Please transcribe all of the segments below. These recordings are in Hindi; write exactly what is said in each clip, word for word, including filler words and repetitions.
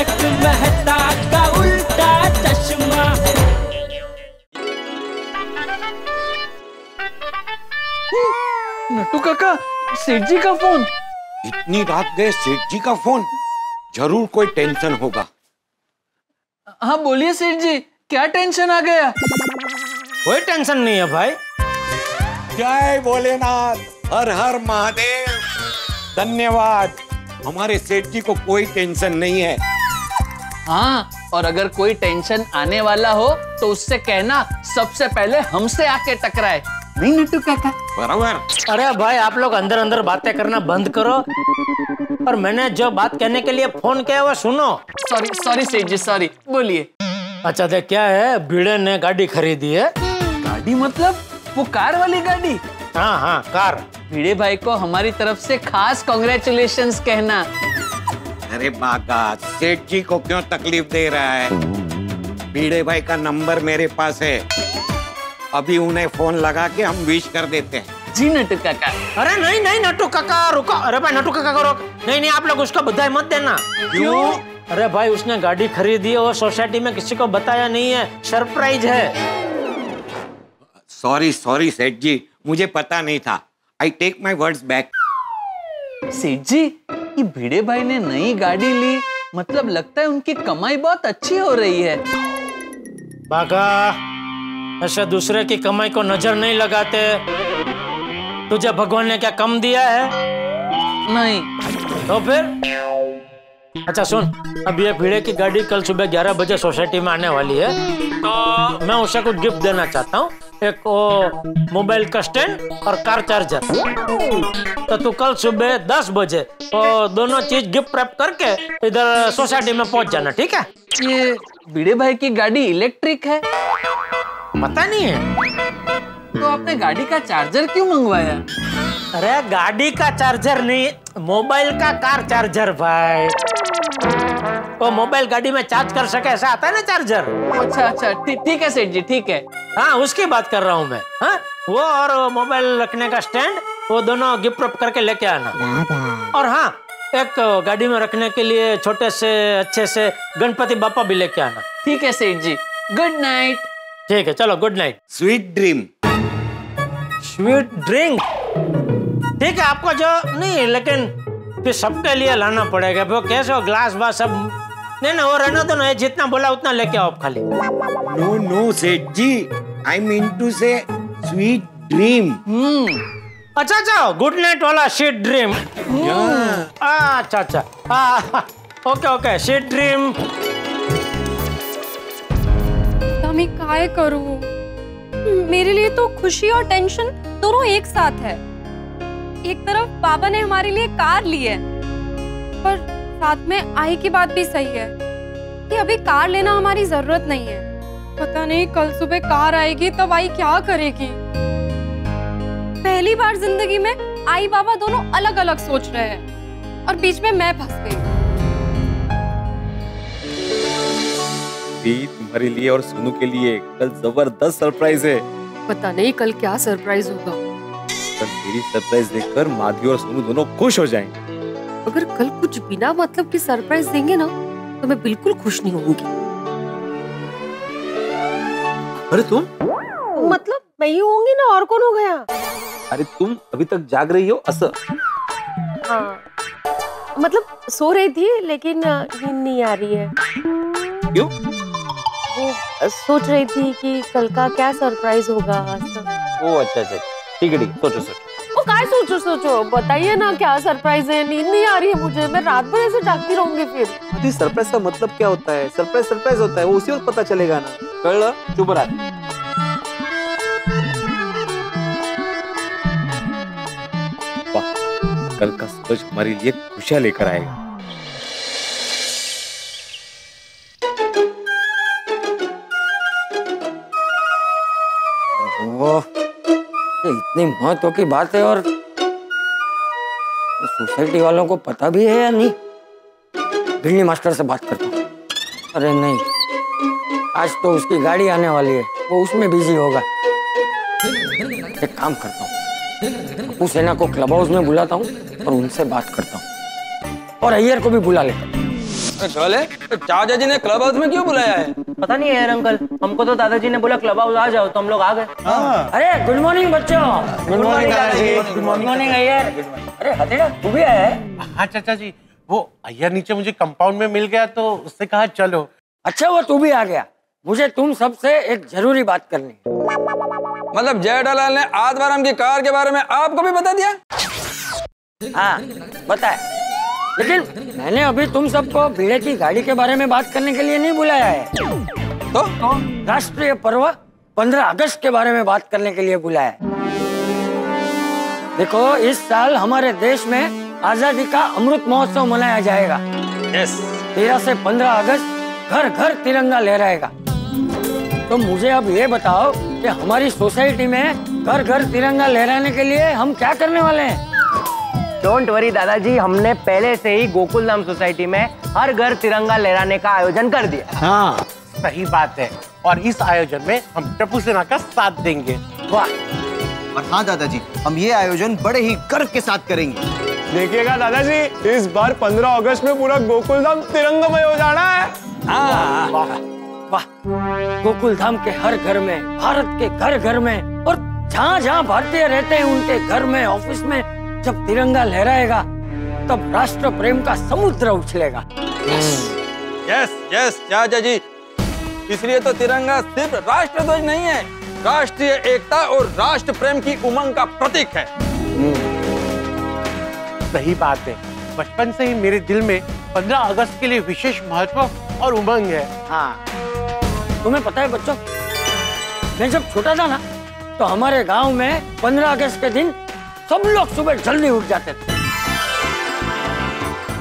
तारक मेहता का उल्टा चश्मा। नटू काका, सेठ जी का फोन। इतनी रात गए सेठ जी का फोन, जरूर कोई टेंशन होगा। हाँ बोलिए सेठ जी, क्या टेंशन आ गया? कोई टेंशन नहीं है भाई। जय भोलेनाथ, हर हर महादेव। धन्यवाद, हमारे सेठ जी को कोई टेंशन नहीं है। हाँ, और अगर कोई टेंशन आने वाला हो तो उससे कहना सबसे पहले हमसे आके टकराए। नहीं नटू काका? बराबर। अरे भाई, आप लोग अंदर अंदर बातें करना बंद करो और मैंने जो बात कहने के लिए फोन किया वो सुनो। सॉरी सॉरी सेठ जी, सॉरी। बोलिए। अच्छा देख, क्या है, भिड़े ने गाड़ी खरीदी है। गाड़ी मतलब वो कार वाली गाड़ी? हाँ हाँ, कार। भिड़े भाई को हमारी तरफ से खास कॉन्ग्रेचुलेशंस कहना। अरे बागा, सेठ जी को क्यों तकलीफ दे रहा है? भिड़े भाई का नंबर मेरे पास है, अभी उन्हें फोन लगा के हम विश कर देते हैं। जी नटू काका। अरे नहीं नहीं नटू काका रुको। अरे भाई नटू काका को रोक। नहीं नहीं, आप लोग उसको बधाई मत देना। क्यों? अरे भाई, उसने गाड़ी खरीदी है और सोसाइटी में किसी को बताया नहीं है, सरप्राइज है। सॉरी सॉरी सेठ जी, मुझे पता नहीं था। I take my words back. सेठ जी, ये भिड़े भाई ने नई गाड़ी ली, मतलब लगता है उनकी कमाई बहुत अच्छी हो रही है। बागा, ऐसे दूसरे की कमाई को नजर नहीं लगाते। तुझे भगवान ने क्या कम दिया है? नहीं तो फिर। अच्छा सुन, अब ये भिड़े की गाड़ी कल सुबह ग्यारह बजे सोसाइटी में आने वाली है, तो मैं उसे कुछ गिफ्ट देना चाहता हूँ। एक मोबाइल का स्टैंड और कार चार्जर। तो तू कल सुबह दस बजे तो दोनों चीज गिफ्ट रैप करके इधर सोसाइटी में पहुंच जाना, ठीक है? ये भिड़े भाई की गाड़ी इलेक्ट्रिक है? पता नहीं है। तो आपने गाड़ी का चार्जर क्यों मंगवाया? अरे गाड़ी का चार्जर नहीं, मोबाइल का कार चार्जर भाई। वो मोबाइल गाड़ी में चार्ज कर सके ऐसा आता है ना चार्जर। अच्छा अच्छा, ठीक है सेठ जी, ठीक है। हाँ, उसकी बात कर रहा हूँ मैं। हाँ, वो और मोबाइल रखने का स्टैंड, वो दोनों गिफ्ट रैप करके लेके आना। और हाँ, एक गाड़ी में रखने के लिए छोटे से अच्छे से गणपति बापा भी लेके आना। ठीक है सेठ जी, गुड नाइट। ठीक है, चलो good night. Sweet dream. Sweet drink, ठीक है। आपको जो नहीं, लेकिन फिर सबके लिए लाना पड़ेगा। वो कैसे हो, ग्लास वास सब नहीं ना, वो रहना दो ना। जितना बोला उतना लेके आओ खाली। नो नो सेठ जी, I mean to say sweet dream. अच्छा अच्छा, गुड नाइट वाला स्वीट ड्रीम। अच्छा अच्छा, ओके ओके, स्वीट ड्रीम। मैं काय करूं? मेरे लिए तो खुशी और टेंशन दोनों एक साथ है। एक तरफ बाबा ने हमारे लिए कार ली है, पर साथ में आई की बात भी सही है कि अभी कार लेना हमारी जरूरत नहीं है। पता नहीं कल सुबह कार आएगी तब आई क्या करेगी। पहली बार जिंदगी में आई बाबा दोनों अलग अलग सोच रहे हैं और बीच में मैं फंस गई। तुम्हारे लिए और सोनू के लिए कल जबरदस्त सरप्राइज है। पता नहीं कल क्या सरप्राइज होगा। कल मेरी सरप्राइज देखकर माधवी और सोनू दोनों खुश हो जाएंगे। अगर कल कुछ बिना मतलब की सरप्राइज देंगे ना तो मैं बिल्कुल खुश नहीं होंगी। अरे तुम? मतलब मैं ही होंगी ना, और कौन हो गया? अरे तुम अभी तक जाग रही हो असर? हाँ, मतलब सो रही थी लेकिन नींद नहीं आ रही है। क्यों? वो सोच रही थी कि कल का क्या सरप्राइज होगा। ओ अच्छा अच्छा, ठीक है ठीक है, सोचो सोचो। वो काय सोचो सोचो, बताइए ना क्या सरप्राइज है। नींद नहीं आ रही है मुझे, मैं रात भर ऐसे जागती रहूंगी फिर। सरप्राइज का मतलब क्या होता है? सरप्राइज सरप्राइज होता है, वो उसी वक्त पता चलेगा ना। कल चुप रहा। कल का सूरज हमारे लिए खुशियां लेकर आएगा। इतनी महत्व की बात है और सोसाइटी वालों को पता भी है या नहीं? भिंडी मास्टर से बात करता हूँ। अरे नहीं, आज तो उसकी गाड़ी आने वाली है, वो उसमें बिजी होगा। एक काम करता हूँ, अपू सेना को क्लब हाउस में बुलाता हूँ और उनसे बात करता हूँ, और अय्यर को भी बुला लेता हूँ। गर्ल है तो चाचाजी ने क्लब हाउस में क्यों बुलाया है? पता नहीं यार अंकल, हमको तो दादाजी ने बोला क्लब हाउस आ जाओ तो हम लोग आ गए। अरे गुड मॉर्निंग बच्चों। गुड मॉर्निंग दादाजी। Good morning Iyer. अरे हथेड़ा तू भी आया है? हाँ चाचा जी, वो अय्यर नीचे मुझे कंपाउंड में मिल गया तो उससे कहा चलो। अच्छा वो तू भी आ गया, मुझे तुम सबसे एक जरूरी बात करनी। मतलब जेठालाल ने आज बार हमकी कार के बारे में आपको भी बता दिया? हाँ बताए, लेकिन मैंने अभी तुम सबको भिड़े की गाड़ी के बारे में बात करने के लिए नहीं बुलाया है। तो, तो? राष्ट्रीय पर्व पंद्रह अगस्त के बारे में बात करने के लिए बुलाया है। देखो इस साल हमारे देश में आजादी का अमृत महोत्सव मनाया जाएगा। यस। तेरह से पंद्रह अगस्त घर घर तिरंगा लहराएगा। तो मुझे अब ये बताओ कि हमारी सोसाइटी में घर घर तिरंगा लहराने के लिए हम क्या करने वाले हैं? डोंट वरी दादाजी, हमने पहले से ही गोकुलधाम सोसाइटी में हर घर तिरंगा लहराने का आयोजन कर दिया। हाँ सही बात है, और इस आयोजन में हम टपू सेना का साथ देंगे। वाह। और हाँ दादाजी, हम ये आयोजन बड़े ही गर्व के साथ करेंगे। देखिएगा दादाजी, इस बार पंद्रह अगस्त में पूरा गोकुलधाम तिरंगमय हो जाना है। हाँ वाह वाह, गोकुलधाम के हर घर में, भारत के घर घर में और जहाँ जहाँ भारतीय रहते हैं उनके घर में, ऑफिस में जब तिरंगा लहराएगा तब राष्ट्र प्रेम का समुद्र उछलेगा। यस यस यस चाचा जी, इसलिए तो तिरंगा सिर्फ राष्ट्र ध्वज नहीं है, राष्ट्रीय एकता और राष्ट्र प्रेम की उमंग का प्रतीक है। सही बात है, बचपन से ही मेरे दिल में पंद्रह अगस्त के लिए विशेष महत्व और उमंग है। हाँ तुम्हें पता है बच्चों, मैं जब छोटा था ना तो हमारे गाँव में पंद्रह अगस्त के दिन सब लोग सुबह जल्दी उठ जाते थे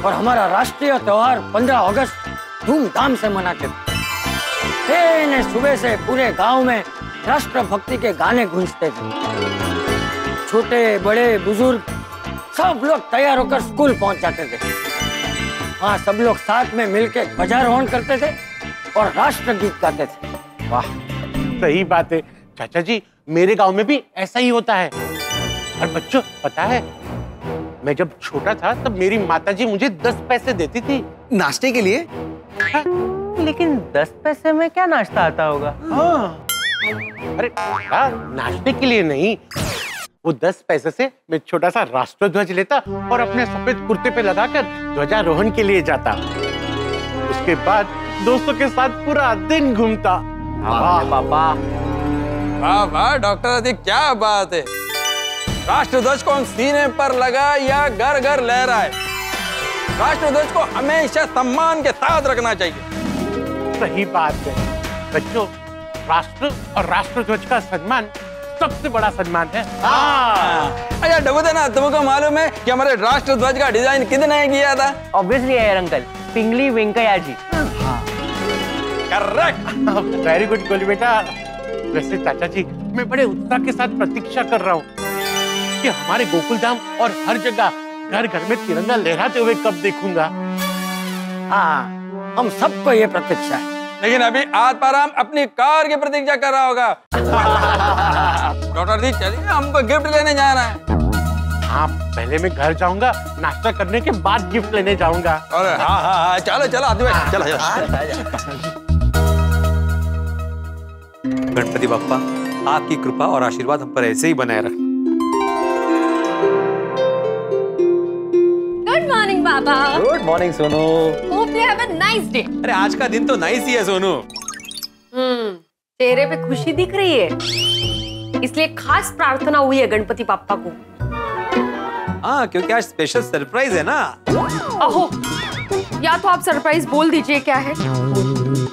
और हमारा राष्ट्रीय त्योहार पंद्रह अगस्त धूमधाम से मनाते थे। सुबह से पूरे गांव में राष्ट्र भक्ति के गाने गूंजते थे। छोटे बड़े बुजुर्ग सब लोग तैयार होकर स्कूल पहुंच जाते थे। हाँ सब लोग साथ में मिलकर ध्वजारोहण करते थे और राष्ट्रगीत गाते थे। वाह सही बात है चाचा जी, मेरे गाँव में भी ऐसा ही होता है। और बच्चों पता है, मैं जब छोटा था तब मेरी माताजी मुझे दस पैसे देती थी नाश्ते के लिए। हा? लेकिन दस पैसे में क्या नाश्ता आता होगा? हाँ। अरे यार नाश्ते के लिए नहीं, वो दस पैसे से मैं छोटा सा राष्ट्रध्वज लेता और अपने सफेद कुर्ते पे लगाकर ध्वजारोहण के लिए जाता। उसके बाद दोस्तों के साथ पूरा दिन घूमता। वाह वाह डॉक्टर आदि क्या बात है, राष्ट्रध्वज को हम सीने पर लगा या घर घर लहराए, राष्ट्रध्वज को हमेशा सम्मान के साथ रखना चाहिए। सही बात है बच्चों, राष्ट्र और राष्ट्रध्वज का सम्मान सबसे बड़ा सम्मान है। अच्छा डबूदना, तुमको मालूम है कि हमारे राष्ट्रध्वज का डिजाइन किसने किया था? ऑब्वियसली यार uncle, Pingali Venkaiya ji. Correct, very good Golu बेटा। वैसे चाचा जी, मैं बड़े उत्साह के साथ प्रतीक्षा कर रहा हूँ कि हमारे गोकुलधाम और हर जगह घर घर में तिरंगा लहराते हुए कब देखूंगा। हाँ हम सबको ये प्रतीक्षा है, लेकिन अभी आज पाराम अपनी कार की प्रतीक्षा कर रहा होगा। डॉक्टर जी चलिए, हमको गिफ्ट लेने जाना है। हाँ पहले मैं घर जाऊंगा, नाश्ता करने के बाद गिफ्ट लेने जाऊंगा। अरे हाँ हाँ हाँ चलो चलो चलो चलो। गणपति बप्पा आपकी कृपा और आशीर्वाद हम पर ऐसे ही बनाए रखें। बाबा good morning Sonu, hope you have a nice day. अरे आज का दिन तो नाइस ही है सोनू। हम्म, चेहरे पे खुशी दिख रही है, इसलिए खास प्रार्थना हुई है गणपति पापा को। हाँ क्योंकि आज स्पेशल सरप्राइज है ना। अहो या तो आप सरप्राइज बोल दीजिए क्या है,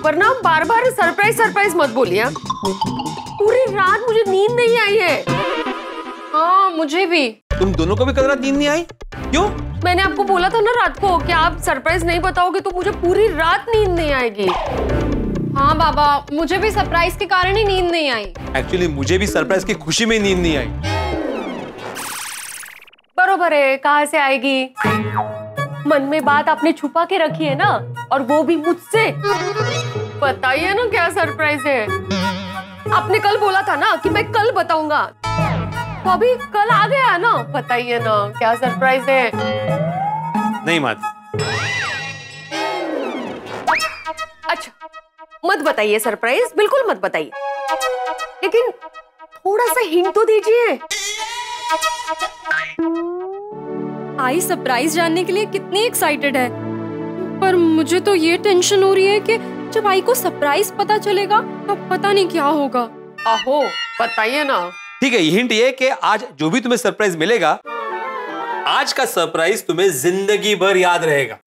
वरना बार बार सरप्राइज सरप्राइज मत बोलिए। पूरी रात मुझे नींद नहीं आई है। हाँ मुझे भी। तुम दोनों को भी कल रात नींद नहीं आई? क्यों? मैंने आपको बोला था ना रात को कि आप सरप्राइज नहीं बताओगे तो मुझे पूरी रात नींद नहीं आएगी। हाँ बाबा मुझे भी सरप्राइज के कारण ही नींद नहीं आई। एक्चुअली मुझे भी सरप्राइज की खुशी में नींद नहीं आई। बरोबर है, कहाँ से आएगी? मन में बात आपने छुपा के रखी है ना, और वो भी मुझसे। बताइए ना क्या सरप्राइज है? आपने कल बोला था ना कि मैं कल बताऊंगा, तो अभी कल आ गया ना। बताइए ना क्या सरप्राइज है? नहीं माता, मत बताइए सरप्राइज, बिल्कुल मत बताइए, लेकिन थोड़ा सा हिंट तो दीजिए। आई सरप्राइज जानने के लिए कितनी एक्साइटेड है, पर मुझे तो ये टेंशन हो रही है कि जब आई को सरप्राइज पता चलेगा तो पता नहीं क्या होगा। आहो बताइए ना। ठीक है, हिंट ये कि आज जो भी तुम्हें सरप्राइज मिलेगा, आज का सरप्राइज तुम्हें जिंदगी भर याद रहेगा।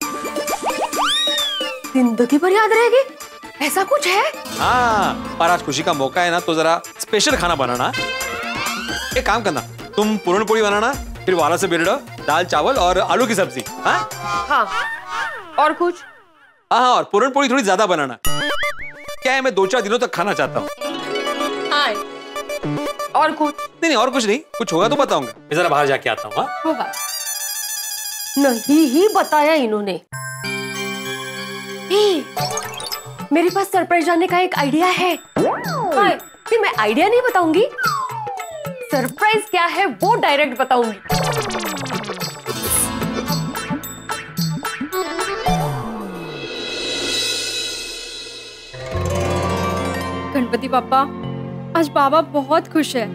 जिंदगी भर याद रहेगी, ऐसा कुछ है? हाँ, और आज खुशी का मौका है ना, तो जरा स्पेशल खाना बनाना। एक काम करना, तुम पूरन पोड़ी बनाना, फिर वाला से बिरड़ा, दाल चावल और आलू की सब्जी। हाँ हाँ, और कुछ? हाँ हाँ, और पूरन पोड़ी थोड़ी ज्यादा बनाना। क्या है, मैं दो चार दिनों तक खाना चाहता हूँ। हाँ, और कुछ नहीं? नहीं, और कुछ नहीं, कुछ होगा तो बताऊंगा। मैं जरा बाहर जाके आता हूँ। होगा नहीं ही बताया इन्होंने। मेरे पास सरप्राइज जाने का एक आइडिया है। हाँ, फिर मैं आइडिया नहीं बताऊंगी, सरप्राइज क्या है वो डायरेक्ट बताऊंगी। गणपति पापा, आज बाबा बहुत खुश है,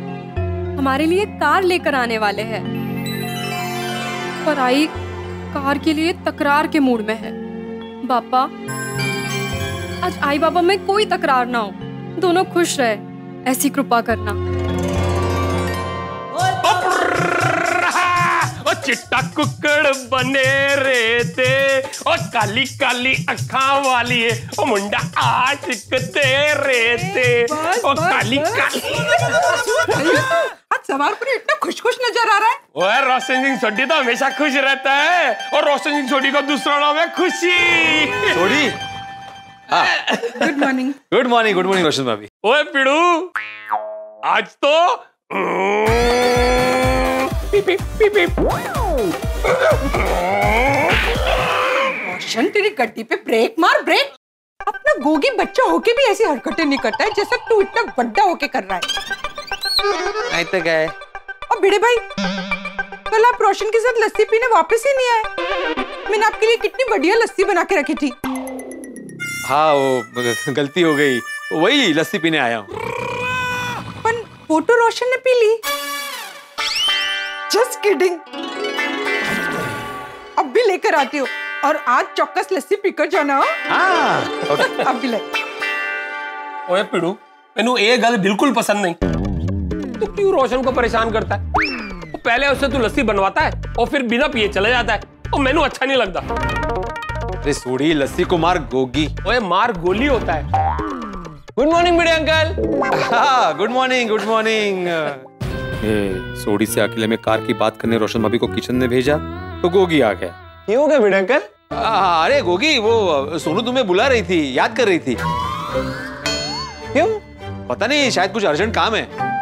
हमारे लिए कार लेकर आने वाले हैं। पर आई कार के लिए तकरार के मूड में है। पापा, आज आई बाबा में कोई तकरार ना हो, दोनों खुश रहे, ऐसी कृपा करना। ओ चिट्टा कुकड़ बने रहते, ओ काली काली अखा वाली है, ओ मुंडा आशिकते रहते, ओ काली काली। सवार पर इतना खुश खुश नजर आ रहा है। ओए, रोशन सिंह सोडी तो हमेशा खुश रहता है, और रोशन सिंह सोडी का दूसरा नाम है Khushi Sodhi. Good morning. Good morning, good morning Roshan भाभी। ओए पिड़ू, आज तो पीप पीप पीप। रोशन, तेरी गड्डी पे ब्रेक मार, ब्रेक। अपना गोगी बच्चा होके भी ऐसी हरकतें नहीं करता है जैसा तू इतना बड्डा होके कर रहा है। तो गए। और भिड़े भाई, कल आप रोशन के साथ लस्सी पीने वापस ही नहीं आए। मैंने आपके लिए कितनी बढ़िया लस्सी बना के रखी थी। हाँ, वो गलती हो गई, वही लस्सी पीने आया हूँ। पर वो तो रोशन ने पी ली। Just kidding. अब भी लेकर आती हो, और आज चौकस लस्सी पीकर जाना। हाँ, अब भी ले। ओए पिड़ू, मैनू ये गल बिल्कुल पसंद नहीं। तू क्यों रोशन को परेशान करता है? वो पहले उससे तू लस्सी बनवाता है और फिर बिना पिए चला जाता है, और मैनू अच्छा नहीं लगता। अरे सोड़ी, लस्सी को मार गोगी। ओए, मार गोली होता है। गुड मॉर्निंग बड़े uncle. Good morning, good morning. Sodhi से अकेले में कार की बात करने रोशन भाभी को किचन में भेजा तो गोगी आ गया। ये हो गया बड़े अंकल? अरे गोगी, वो सोनू तुम्हें बुला रही थी, याद कर रही थी। क्यों? पता नहीं, शायद कुछ अर्जेंट काम है।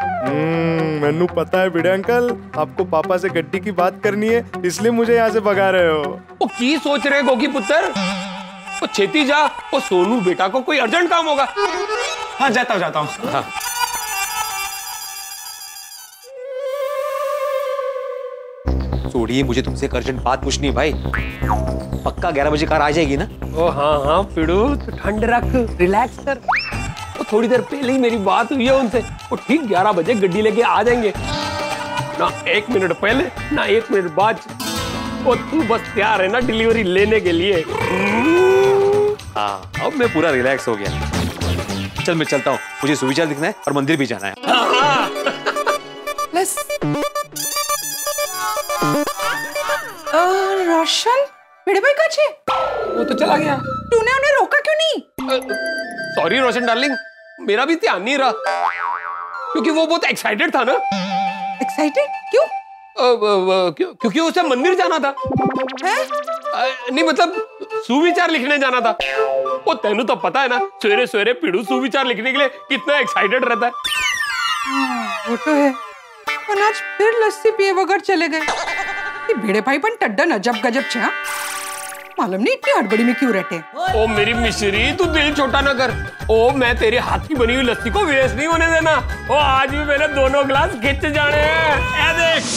मैनू पता है भिड़े अंकल, आपको पापा से गड्डी की बात करनी है, इसलिए मुझे यहाँ से भगा रहे हो। वो की सोच रहे गोगी पुत्र? वो छेती जा, वो सोनू बेटा को कोई अर्जेंट काम होगा। हाँ, जाता हूँ जाता हूँ। हाँ। सोड़िए, मुझे तुमसे एक अर्जेंट बात पूछनी है भाई। पक्का ग्यारह बजे कार आ जाएगी ना? ओ हाँ हाँ पिड़ू, तो ठंड रख, रिलैक्स कर। थोड़ी देर पहले ही मेरी बात हुई है उनसे, वो ठीक ग्यारह बजे गड्डी लेके आ जाएंगे, ना एक मिनट पहले ना एक मिनट बाद। और तू बस तैयार है ना डिलीवरी लेने के लिए? हाँ, अब मैं पूरा रिलैक्स हो गया। चल मैं चलता हूँ, मुझे सुविचार दिखना है और मंदिर भी जाना है। हाँ। प्लस रोशन, बड़े भाई कहाँ है? वो तो चला गया। तूने उन्हें रोका क्यों नहीं? सॉरी रोशन डार्लिंग, मेरा भी ध्यान नहीं रहा, क्योंकि वो बहुत एक्साइटेड था ना। एक्साइटेड क्यों? क्यों? क्योंकि उसे मंदिर जाना था। है? आ, नहीं मतलब सुविचार लिखने जाना था। वो तेनू तो पता है ना, सवेरे सवेरे पिड़ू सुविचार लिखने के लिए कितना एक्साइटेड रहता है। वो तो है, पर आज फिर लस्सी पिए बगैर चले गए। ये भिड़े भाई पर टड्डन अजब गजब छे। मालूम नहीं इतनी हड़बड़ी में क्यों रहते हैं। ओ मेरी मिश्री, तू दिल छोटा ना कर। ओ मैं तेरे हाथ की बनी हुई लस्सी को वेस्ट नहीं होने देना। ओ आज भी मेरे दोनों ग्लास खिंच जाने हैं। ए देख।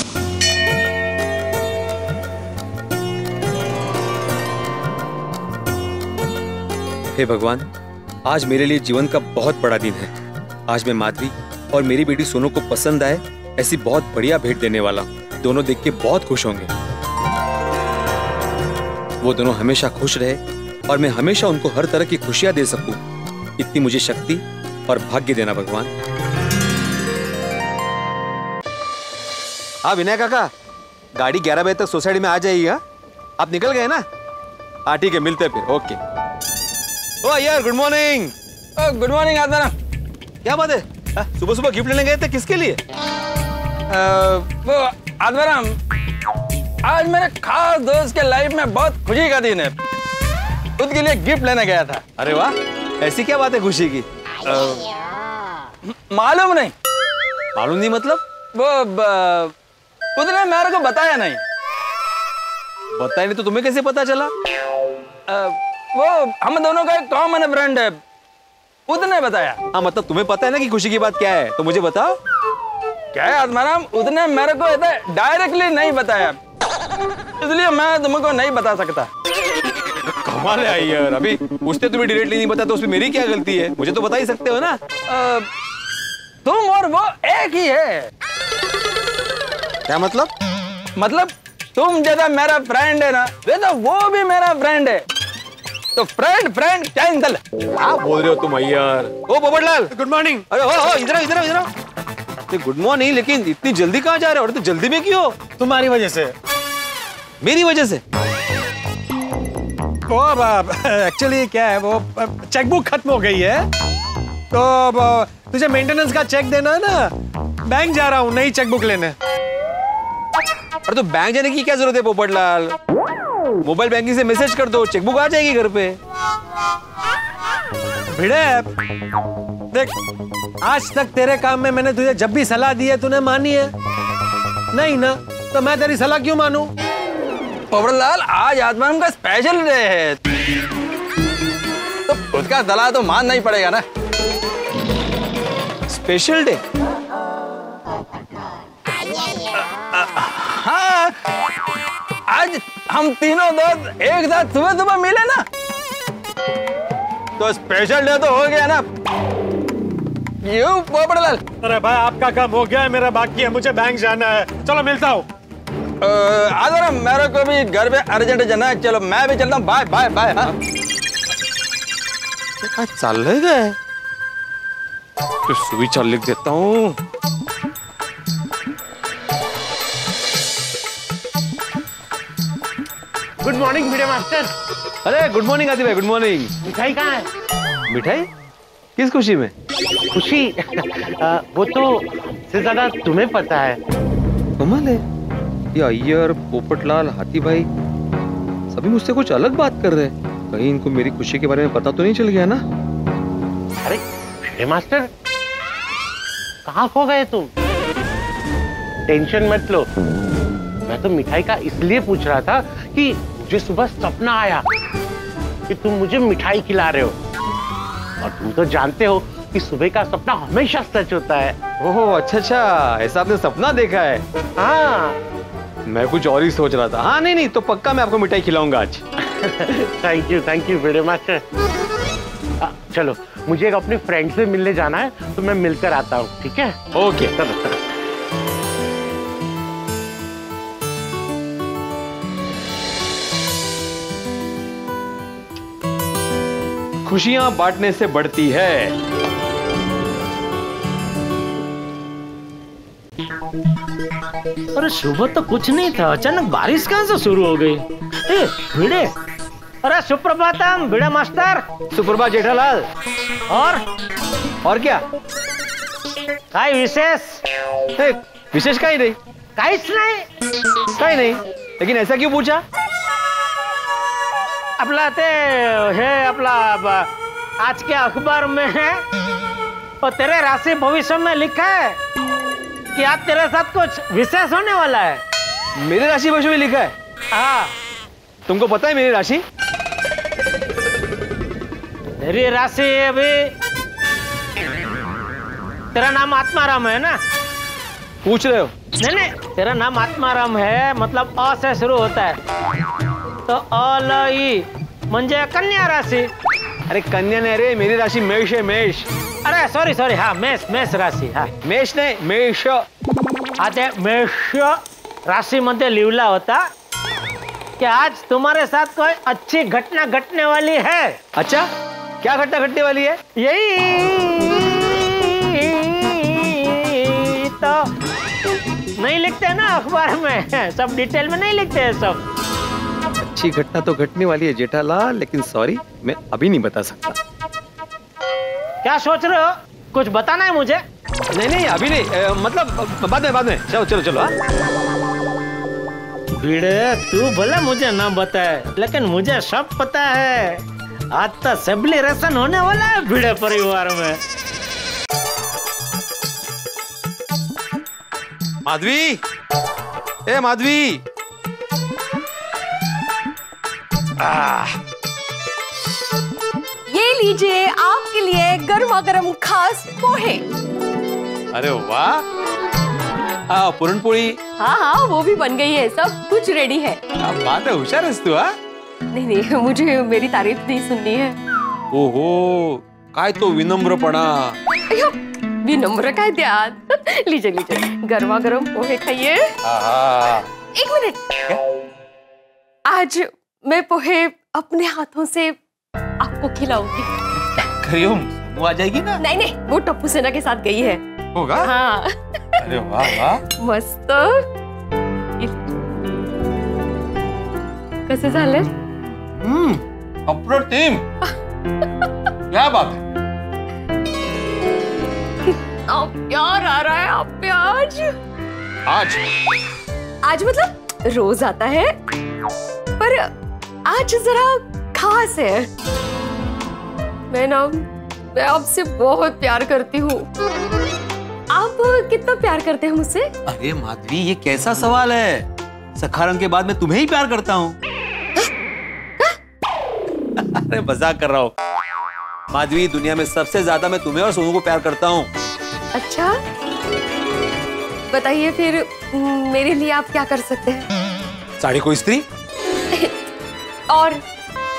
हे भगवान, आज मेरे लिए जीवन का बहुत बड़ा दिन है। आज मैं माधवी और मेरी बेटी सोनू को पसंद आए ऐसी बहुत बढ़िया भेंट देने वाला हूँ। दोनों देख के बहुत खुश होंगे। वो दोनों हमेशा खुश रहे और मैं हमेशा उनको हर तरह की खुशियाँ दे सकूँ, इतनी मुझे शक्ति और भाग्य देना भगवान। हाँ विनय काका, गाड़ी ग्यारह बजे तक सोसाइटी में आ जाएगी। हाँ आप निकल गए ना? हाँ ठीक है, मिलते हैं फिर। ओके। ओ यार गुड मॉर्निंग। ओ गुड मॉर्निंग आदना, क्या बात है? सुबह सुबह गिफ्ट लेने गए थे किसके लिए? वो आदवराम, आज मेरे खास दोस्त के लाइफ में बहुत खुशी का दिन है, उसके लिए गिफ्ट लेने गया था। अरे वाह, ऐसी क्या बात है खुशी की? आ, मालूम नहीं। मालूम नहीं मतलब? वो उसने मेरे को बताया नहीं। बताया नहीं तो तुम्हें कैसे पता चला? आ, वो हम दोनों का एक कॉमन फ्रेंड है, उसने बताया। हाँ मतलब तुम्हें पता है ना कि खुशी की बात क्या है, तो मुझे बताओ क्या है आत्माराम। उसने मेरे को डायरेक्टली नहीं बताया, इसलिए मैं तुमको नहीं बता सकता। कमाल है यार, अभी उसने तुम्हें डायरेक्टली नहीं बताया तो उसमें मेरी क्या गलती है? मुझे तो बता ही सकते हो ना। आ, तुम और वो एक ही है। क्या मतलब? मतलब तुम जैसा मेरा फ्रेंड है ना वैसा वो भी मेरा फ्रेंड है, तो फ्रेंड फ्रेंड कैंसिल। क्या बोल रहे हो तुम यार? ओ पोपटलाल गुड मॉर्निंग। अरे हो हो इधर इधर इधर। गुड मॉर्निंग, लेकिन इतनी जल्दी कहाँ जा रहे हो? और तो जल्दी में क्यों? तुम्हारी वजह से। मेरी वजह से? ओ बाप, एक्चुअली क्या है वो चेकबुक खत्म हो गई है, तो तुझे मेंटेनेंस का चेक देना है ना, बैंक जा रहा हूँ नई चेकबुक लेने। अरे तो बैंक जाने की क्या जरूरत है पोपटलाल? मोबाइल बैंकिंग से मैसेज कर दो, चेकबुक आ जाएगी घर पे। भिड़े देख, आज तक तेरे काम में मैंने तुझे जब भी सलाह दी है तूने मानी है नहीं ना, तो मैं तेरी सलाह क्यों मानू? पोपटलाल आज आत्माराम का स्पेशल डे है, तो उसका सलाह तो मानना ही पड़ेगा ना। Special day? हाँ आज हम तीनों दोस्त एक साथ सुबह सुबह मिले ना, तो स्पेशल डे तो हो गया ना। यू पोपटलाल। अरे भाई आपका काम हो गया है, मेरा बाकी है, मुझे बैंक जाना है। चलो मिलता हूँ। आदरा मेरे को भी घर पे अर्जेंट जाना है, चलो मैं भी चलता हूँ। Bye bye bye. हाँ चल गए तो सुबह चल लिख देता हूँ। Good morning Bhide master. अरे गुड मॉर्निंग आदि भाई, गुड मॉर्निंग। मिठाई कहाँ है? मिठाई किस खुशी में? खुशी आ, वो तो से ज्यादा तुम्हें पता है। कमाल है ये अय्यर, पोपटलाल, हाथी भाई सभी मुझसे कुछ अलग बात कर रहे हैं, कहीं इनको मेरी खुशी के बारे में पता तो नहीं चल गया ना। अरे भिड़े मास्टर कहाँ खो गए तुम? टेंशन मत लो, मैं तो मिठाई का इसलिए पूछ रहा था कि मुझे सुबह सपना आया कि तुम मुझे मिठाई खिला रहे हो, और तुम तो जानते हो कि सुबह का सपना हमेशा सच होता है। ओह अच्छा अच्छा, ऐसा आपने सपना देखा है? हाँ मैं कुछ और ही सोच रहा था। हाँ नहीं नहीं तो पक्का मैं आपको मिठाई खिलाऊंगा आज। Thank you thank you very much. चलो मुझे अपने फ्रेंड से मिलने जाना है, तो मैं मिलकर आता हूँ। ठीक है ओके। खुशियां बांटने से बढ़ती है। अरे सुबह तो कुछ नहीं था, अचानक बारिश कहाँ से शुरू हो गई? ए भिड़े, अरे सुप्रभातम भिड़े मास्टर। सुप्रभात जेठालाल। और और क्या काय विशेष? विशेष काही नहीं, काहीच नाही काही नाही, लेकिन ऐसा क्यों पूछा? अपना ते है अपना आज के अखबार में है और तेरे राशि भविष्य में लिखा है कि आज तेरे साथ कुछ विशेष होने वाला है। मेरे राशि भविष्य में लिखा है? हाँ। तुमको पता है मेरी राशि? मेरी राशि अभी, तेरा नाम आत्माराम है ना? पूछ रहे हो? नहीं नहीं तेरा नाम आत्माराम है मतलब अ से शुरू होता है, तो अ ल ई म्हणजे कन्या राशि। अरे कन्या नहीं रे, मेरी राशि मेष है। मेष, अरे सॉरी सॉरी, हाँ मेष, मेष राशि, हाँ मेष नाही मेष। आता मेष राशि मध्ये लिवला होता कि आज तुम्हारे साथ कोई अच्छी घटना घटने वाली है। अच्छा, क्या घटना घटने वाली है? यही तो नहीं लिखते ना अखबार में, सब डिटेल में नहीं लिखते हैं सब। अच्छी घटना तो घटने वाली है जेठालाल, लेकिन सॉरी मैं अभी नहीं बता सकता। क्या सोच रहे हो? कुछ बताना है मुझे? नहीं नहीं अभी नहीं, ए, मतलब बाद में बाद में। चलो चलो चलो। भिड़े, तू भले मुझे ना बताए लेकिन मुझे सब पता है। आज तो सेलिब्रेशन होने वाला है भिड़े परिवार में। माधवी, ए माधवी, ये लीजिए आपके लिए गर्मा गर्म खास पोहे। अरे वाह, पूरनपोड़ी। हाँ हाँ वो भी बन गई है, सब कुछ रेडी है। बात है, होशियार है तू। हाँ नहीं नहीं, मुझे मेरी तारीफ नहीं सुननी है। ओहो, काय तो विनम्रपणा। अयो विनम्र काय त्यात। लीजिए लीजिए गर्मा गर्म पोहे खाइए। एक मिनट, आज मैं पोहे अपने हाथों से आपको खिलाऊंगी। वो आ जाएगी ना? नहीं नहीं, वो टप्पू सेना के साथ गई है। होगा? हाँ। अरे वाह वाह, मस्त। कसे झाले? हम्म, अप्रतिम। क्या बात है? आप प्यार आ रहा है आप पे आज। आज? आज मतलब रोज आता है पर आज जरा खास है। मैं ना मैं आपसे बहुत प्यार करती हूँ। आप कितना प्यार करते हैं मुझसे? अरे माधवी, ये कैसा सवाल है? सखारन के बाद मैं तुम्हें ही प्यार करता हूँ। अरे मजाक कर रहा हूँ माधवी, दुनिया में सबसे ज्यादा मैं तुम्हें और सोनू को प्यार करता हूँ। अच्छा बताइए फिर, मेरे लिए आप क्या कर सकते हैं? साड़ी को इस्त्री और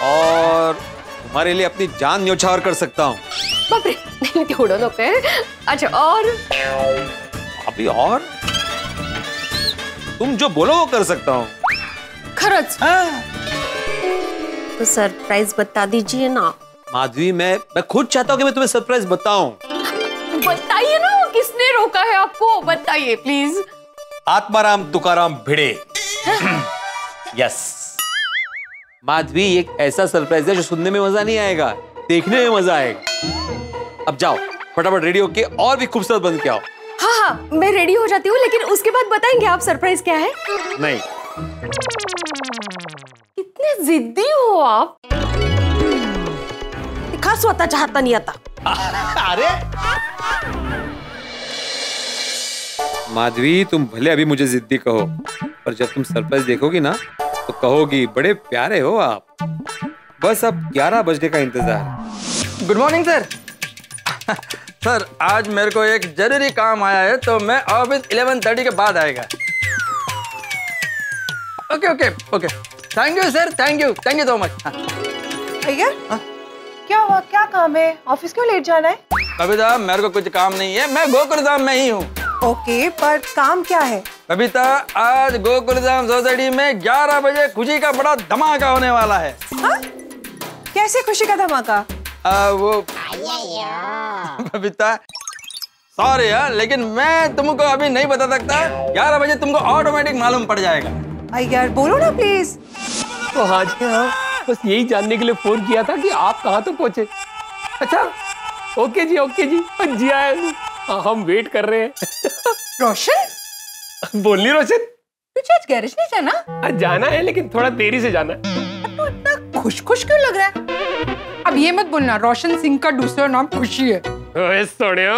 और तुम्हारे लिए अपनी जान न्योछावर कर सकता हूँ। बाप रे, नहीं थोड़ा लोग है। अच्छा और अभी और तुम जो बोलो वो कर सकता हूँ। खरच? हाँ। तो सरप्राइज बता दीजिए ना। माधवी मैं मैं खुद चाहता हूँ कि मैं तुम्हें सरप्राइज बताऊं। बताइए ना, किसने रोका है आपको? बताइए प्लीज। आत्माराम तुकाराम भिड़े। यस माधवी, एक ऐसा सरप्राइज है जो सुनने में मजा नहीं आएगा, देखने में मजा आएगा। अब जाओ फटाफट रेडी होके और भी खूबसूरत बन के आओ। हाँ हाँ मैं रेडी हो जाती हूँ, लेकिन उसके बाद बताएंगे आप सरप्राइज क्या है। नहीं, कितने जिद्दी हो आप। खास होता चाहता नहीं आता। अरे माधवी, तुम भले अभी मुझे जिद्दी कहो पर जब तुम सरप्राइज देखोगी ना तो कहोगी बड़े प्यारे हो आप। बस अब ग्यारह बजने का इंतजार। Good morning sir. सर आज मेरे को एक जरूरी काम आया है तो मैं ऑफिस ग्यारह बजकर तीस मिनट के बाद आएगा। Okay okay okay, thank you sir, thank you thank you so much. भैया क्या हुआ, क्या काम है? ऑफिस क्यों लेट जाना है? बबीता मेरे को कुछ काम नहीं है, मैं गोकुलधाम में ही हूँ। ओके पर काम क्या है? बबीता आज गोकुलधाम सोसाइटी में ग्यारह बजे खुशी का बड़ा धमाका होने वाला है। हा? कैसे खुशी का धमाका? आ, वो बबीता सॉरी यार लेकिन मैं तुमको अभी नहीं बता सकता, ग्यारह बजे तुमको ऑटोमेटिक मालूम पड़ जाएगा। यार बोलो ना प्लीज। तो आज हाँ, बस यही जानने के लिए फोन किया था कि आप कहाँ तक तो पहुँचे। अच्छा ओके जी, ओके जी जी आए, हम वेट कर रहे हैं। रोशन बोलनी रोशन, तुझे आज गैरेज नहीं जाना? आज जाना है लेकिन थोड़ा देरी से जाना है। तू इतना खुश खुश क्यों लग रहा है? अब ये मत बोलना रोशन सिंह का दूसरा नाम खुशी है। ओए सोड़ियो,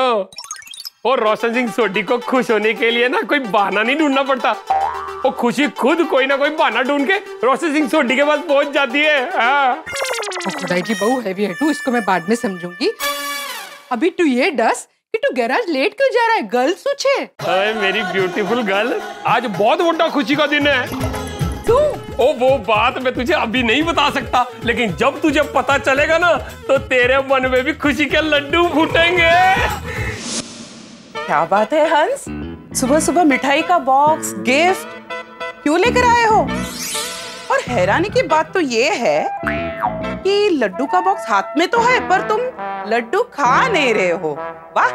और रोशन सिंह सोडी को खुश होने के लिए ना कोई बहाना नहीं ढूंढना पड़ता। वो खुशी खुद कोई ना कोई बहाना ढूंढ के रोशन सिंह सोडी के पास पहुंच जाती है। जी बहू हैवी है तू, इसको मैं बाद में समझूंगी। अभी तू ये डस कि तू गैराज लेट क्यों जा रहा है? गर्ल सोचे। अरे मेरी ब्यूटीफुल गर्ल, आज बहुत मोटा खुशी का दिन है। तू ओ वो बात मैं तुझे अभी नहीं बता सकता, लेकिन जब तुझे पता चलेगा ना तो तेरे मन में भी खुशी के लड्डू फूटेंगे। क्या बात है हंस, सुबह सुबह मिठाई का बॉक्स, गिफ्ट क्यों लेकर आए हो? और हैरानी की बात तो ये है कि लड्डू का बॉक्स हाथ में तो है पर तुम लड्डू खा नहीं रहे हो। वाह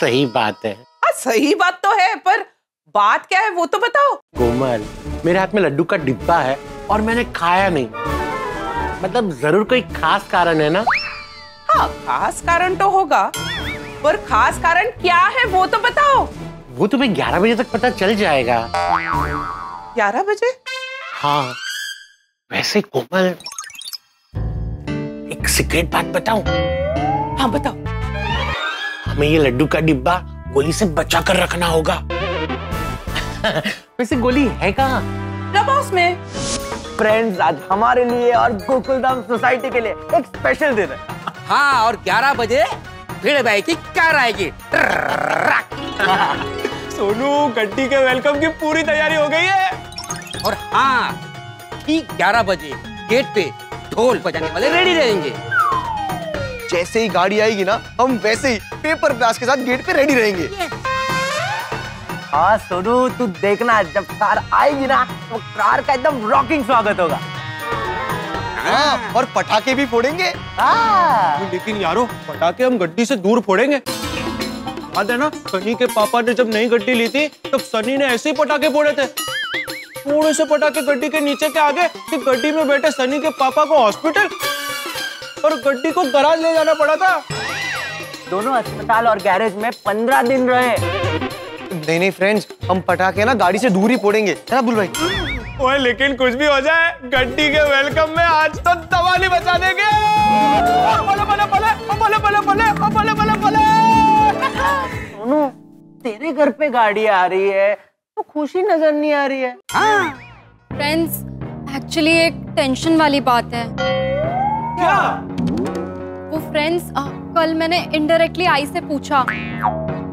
सही बात है। हाँ सही बात तो है, पर बात क्या है वो तो बताओ। कोमल, मेरे हाथ में लड्डू का डिब्बा है और मैंने खाया नहीं, मतलब जरूर कोई खास कारण है ना? हाँ खास कारण तो होगा, पर खास कारण क्या है वो तो बताओ। वो तुम्हें ग्यारह बजे तक पता चल जाएगा। ग्यारह बजे? हाँ। वैसे कोमल एक सीक्रेट बात बताऊं? हाँ बताओ। हमें ये लड्डू का डिब्बा गोली से बचा कर रखना होगा। वैसे गोली है कहाँ? डब्बा में। फ्रेंड्स, आज हमारे लिए और गोकुलधाम सोसाइटी के लिए एक स्पेशल दिन है। हाँ, और ग्यारह बजे भिड़े भाई की कार आएगी। सोनू, गड्डी के वेलकम की पूरी तैयारी हो गई है। और हाँ, ग्यारह बजे गेट पे ढोल बजाने वाले रेडी रहेंगे। जैसे ही गाड़ी आएगी ना, हम वैसे ही पेपर ब्लास्ट के साथ गेट पे रेडी रहेंगे। हाँ सोनू, तू देखना जब कार आएगी ना तो कार का एकदम रॉकिंग स्वागत होगा। हाँ, और पटाखे भी फोड़ेंगे। हाँ, लेकिन यारो पटाखे हम गड्डी से दूर फोड़ेंगे। याद है ना, सनी के पापा ने जब नई गड्डी ली थी तब सनी ने ऐसे ही पटाखे फोड़े थे। थोड़े से पटाखे गड्डी के नीचे के आगे कि गड्डी में बैठे सनी के पापा को हॉस्पिटल और गड्डी को गैराज ले जाना पड़ा था। दोनों अस्पताल और गैरेज में पंद्रह दिन रहे। नहीं नहीं फ्रेंड्स, हम पटाखे ना गाड़ी से दूर ही फोड़ेंगे, है ना बुल भाई? ओए लेकिन कुछ भी हो जाए, गड्डी के वेलकम में आज तो दवाली बचा देंगे। बोले बोले बोले बोले बोले बोले बोले बोले बोले। दोनों, तेरे घर पे गाड़ी आ रही है तो खुशी नजर नहीं आ रही है। फ्रेंड्स, एक्चुअली एक टेंशन वाली बात है। क्या? वो फ्रेंड्स, कल मैंने इनडायरेक्टली आई से पूछा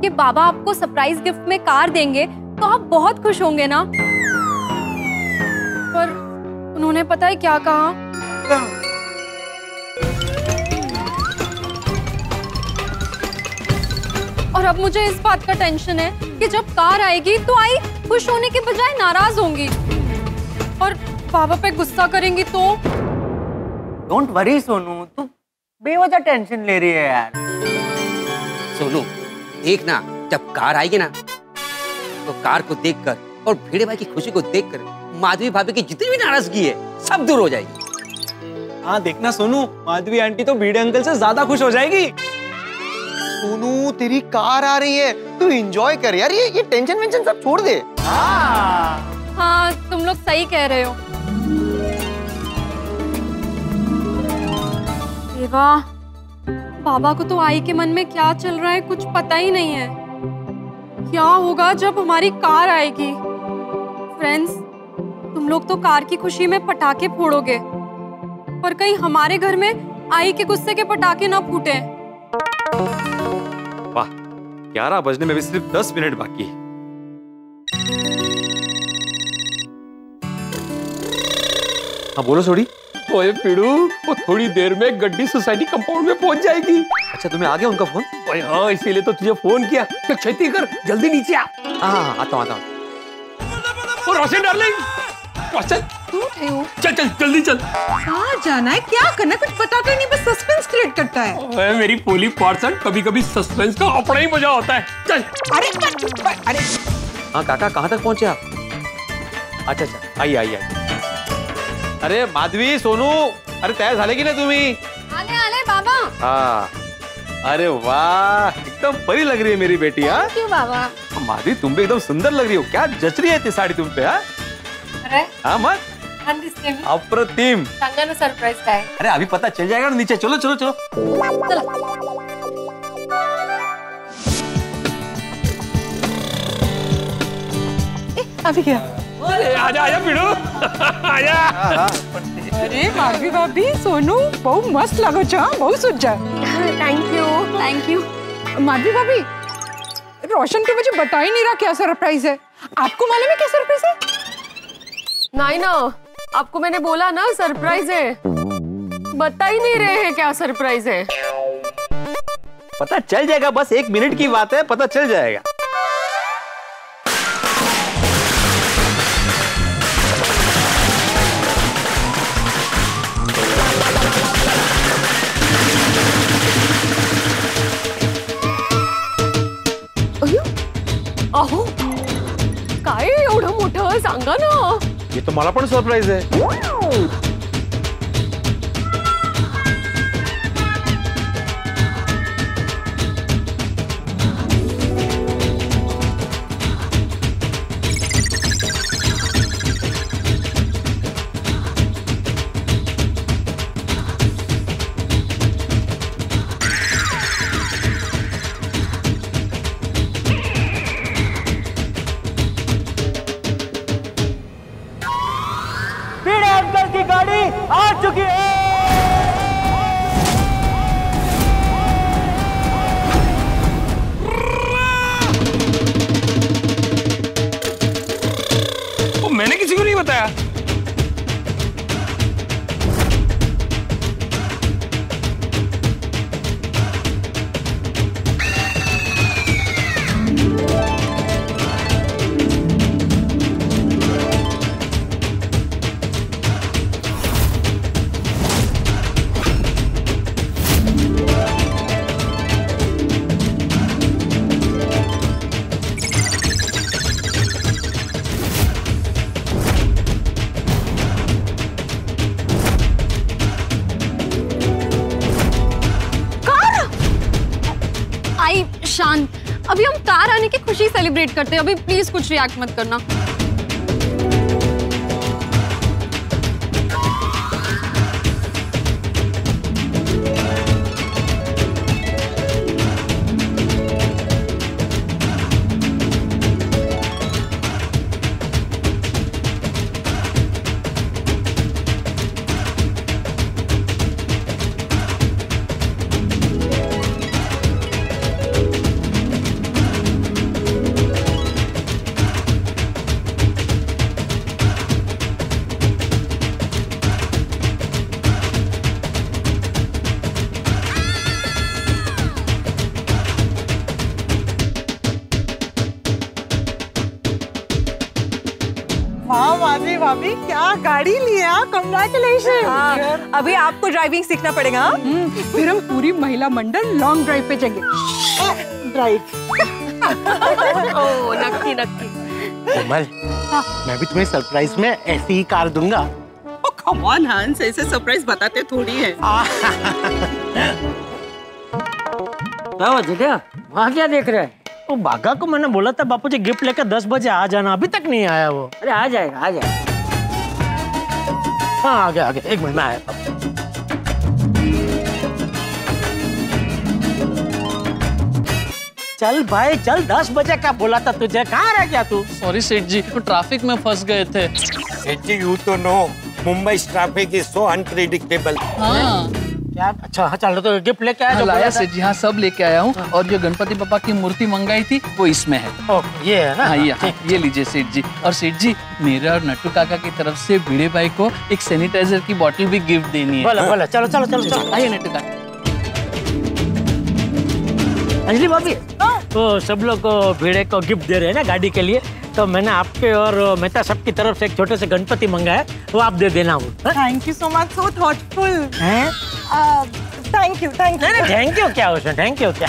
कि बाबा आपको सरप्राइज गिफ्ट में कार देंगे तो आप बहुत खुश होंगे ना, पर उन्होंने पता है क्या कहा? क्या? और अब मुझे इस बात का टेंशन है कि जब कार आएगी तो आई खुश होने के बजाय नाराज होंगी और पापा पे गुस्सा करेंगी तो। डोंट वरी सोनू, तू बेवजह टेंशन ले रही है यार। सोनू देख ना, जब कार आएगी ना तो कार को देखकर और भिड़े भाई की खुशी को देखकर माधवी भाभी की जितनी भी नाराजगी है सब दूर हो जाएगी। हाँ देखना सोनू, माधवी आंटी तो भिड़े अंकल से ज्यादा खुश हो जाएगी। सोनू तेरी कार आ रही है, तू एंजॉय कर यार, ये ये टेंशन वेंशन सब छोड़ दे। हाँ हाँ, तुम लोग सही कह रहे हो। देवा, बाबा को तो आई के मन में क्या चल रहा है कुछ पता ही नहीं है। क्या होगा जब हमारी कार आएगी? फ्रेंड्स, तुम लोग तो कार की खुशी में पटाखे फोड़ोगे, पर कहीं हमारे घर में आई के गुस्से के पटाखे ना फूटे। वाह, ग्यारह बजने में भी सिर्फ दस मिनट बाकी है। हाँ बोलो सोडी। ओए पिड़ू, वो थोड़ी देर में गड्डी सोसाइटी कंपाउंड में पहुंच जाएगी। अच्छा तुम्हें आ गया उनका फोन? ओए हाँ, इसीलिए तो तुझे फोन किया। तो क्षति कर, जल्दी नीचे आ। हाँ आता हूँ आता हूँ। रोशन डार्लिंग, रोशन तू ठेऊ, चल चल जल्दी चल। कहाँ जाना है, क्या करना, कुछ पता तो नहीं, बस सस्पेंस क्रिएट करता है। ओए मेरी पोली पार्सन, कभी कभी सस्पेंस का अपना ही मजा होता है। चल। अरे अरे हाँ काका, कहाँ तक पहुँचे आप? अच्छा अच्छा, आई आई आई। अरे माधवी, सोनू, अरे तैयार झाले की ना तुम्ही? आले आले बाबा। हाँ, अरे वाह, एकदम परी लग रही है मेरी बेटी। हाँ बाबा। माधवी तुम भी एकदम सुंदर लग रही हो। क्या जच रही है साड़ी तुम पे। हाँ मत अप्रतिम। संगन सरप्राइज का है। अरे अभी पता चल जाएगा ना, नीचे चलो चलो चलो। चलो। ए, अभी क्या? अरे आजा आजा पिड़ू, आजा। अरे माधवी भाभी, सोनू बहुत मस्त लगो छा, बहुत सुझा। Thank you thank you. Madhavi भाभी, रोशन तो मुझे बता ही नहीं रहा क्या सरप्राइज है। आपको मालूम है क्या सरप्राइज है? नाइना, आपको मैंने बोला ना सरप्राइज है, बता ही नहीं रहे हैं क्या सरप्राइज है। पता चल जाएगा, बस एक मिनट की बात है, पता चल जाएगा। अहो, काय एवढं मोठं सांगा ना। हे तो मला पण सरप्राइज आहे। अभी हम कार आने की खुशी सेलिब्रेट करते हैं, अभी प्लीज कुछ रिएक्ट मत करना। भाभी क्या गाड़ी लिए आप, कंग्रेचुलेशन। अभी आपको ड्राइविंग सीखना पड़ेगा, फिर हम पूरी महिला मंडल लॉन्ग ड्राइव पे जाएंगे। ड्राइव ओह नक्की नक्की। कमल, मैं भी तुम्हें सरप्राइज में ऐसी ही कार दूंगा। ओह कम ऑन हंस, ऐसे सरप्राइज बताते थोड़ी है। वहाँ क्या देख रहे हैं? तो बाघा को मैंने बोला था बापू जी गिफ्ट लेकर दस बजे आ जाना, अभी तक नहीं आया वो। अरे आ जाएगा आ जाएगा। हाँ आगे आगे, एक मिनट में आया। चल भाई चल, दस बजे का बोला था तुझे, कहाँ रह गया तू? सॉरी सेठ जी, तो ट्रैफिक में फंस गए थे। सेठ जी यू तो know Mumbai traffic is so unpredictable. हाँ यार, अच्छा हाँ चलो, तो गिफ्ट लेके आया? लाया सेठ जी, हाँ सब लेके आया हूँ। और जो गणपति पापा की मूर्ति मंगाई थी वो इसमें है। ओ, ये है ना? हाँ ये हाँ, ये लीजिए सेठ जी। और सेठ जी मेरे और नट्टू काका की तरफ से भिड़े भाई को एक सैनिटाइजर की बोतल भी गिफ्ट देनी है। बोला बोला, चलो चलो चलो चलो, आइए नट्टू काका। अंजलि भाभी, तो सब लोग भिड़े को गिफ्ट दे रहे हैं ना गाड़ी के लिए, तो मैंने आपके और मेहता सब की तरफ से एक छोटे से गणपति मंगाया, वो आप दे देना। वो thank you so much, so thoughtful. Thank you thank you thank you क्या उसमें, थैंक यू क्या।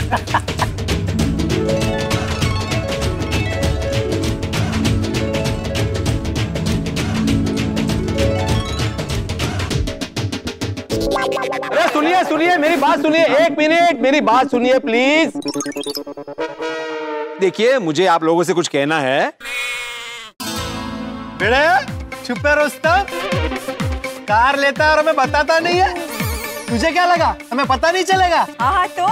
अरे सुनिए सुनिए, मेरी बात सुनिए, एक मिनट मेरी बात सुनिए प्लीज। देखिए मुझे आप लोगों से कुछ कहना है। भिड़े छुपे रोस्ता, कार लेता है और हमें बताता नहीं है। तुझे क्या लगा हमें पता नहीं चलेगा? हाँ तो,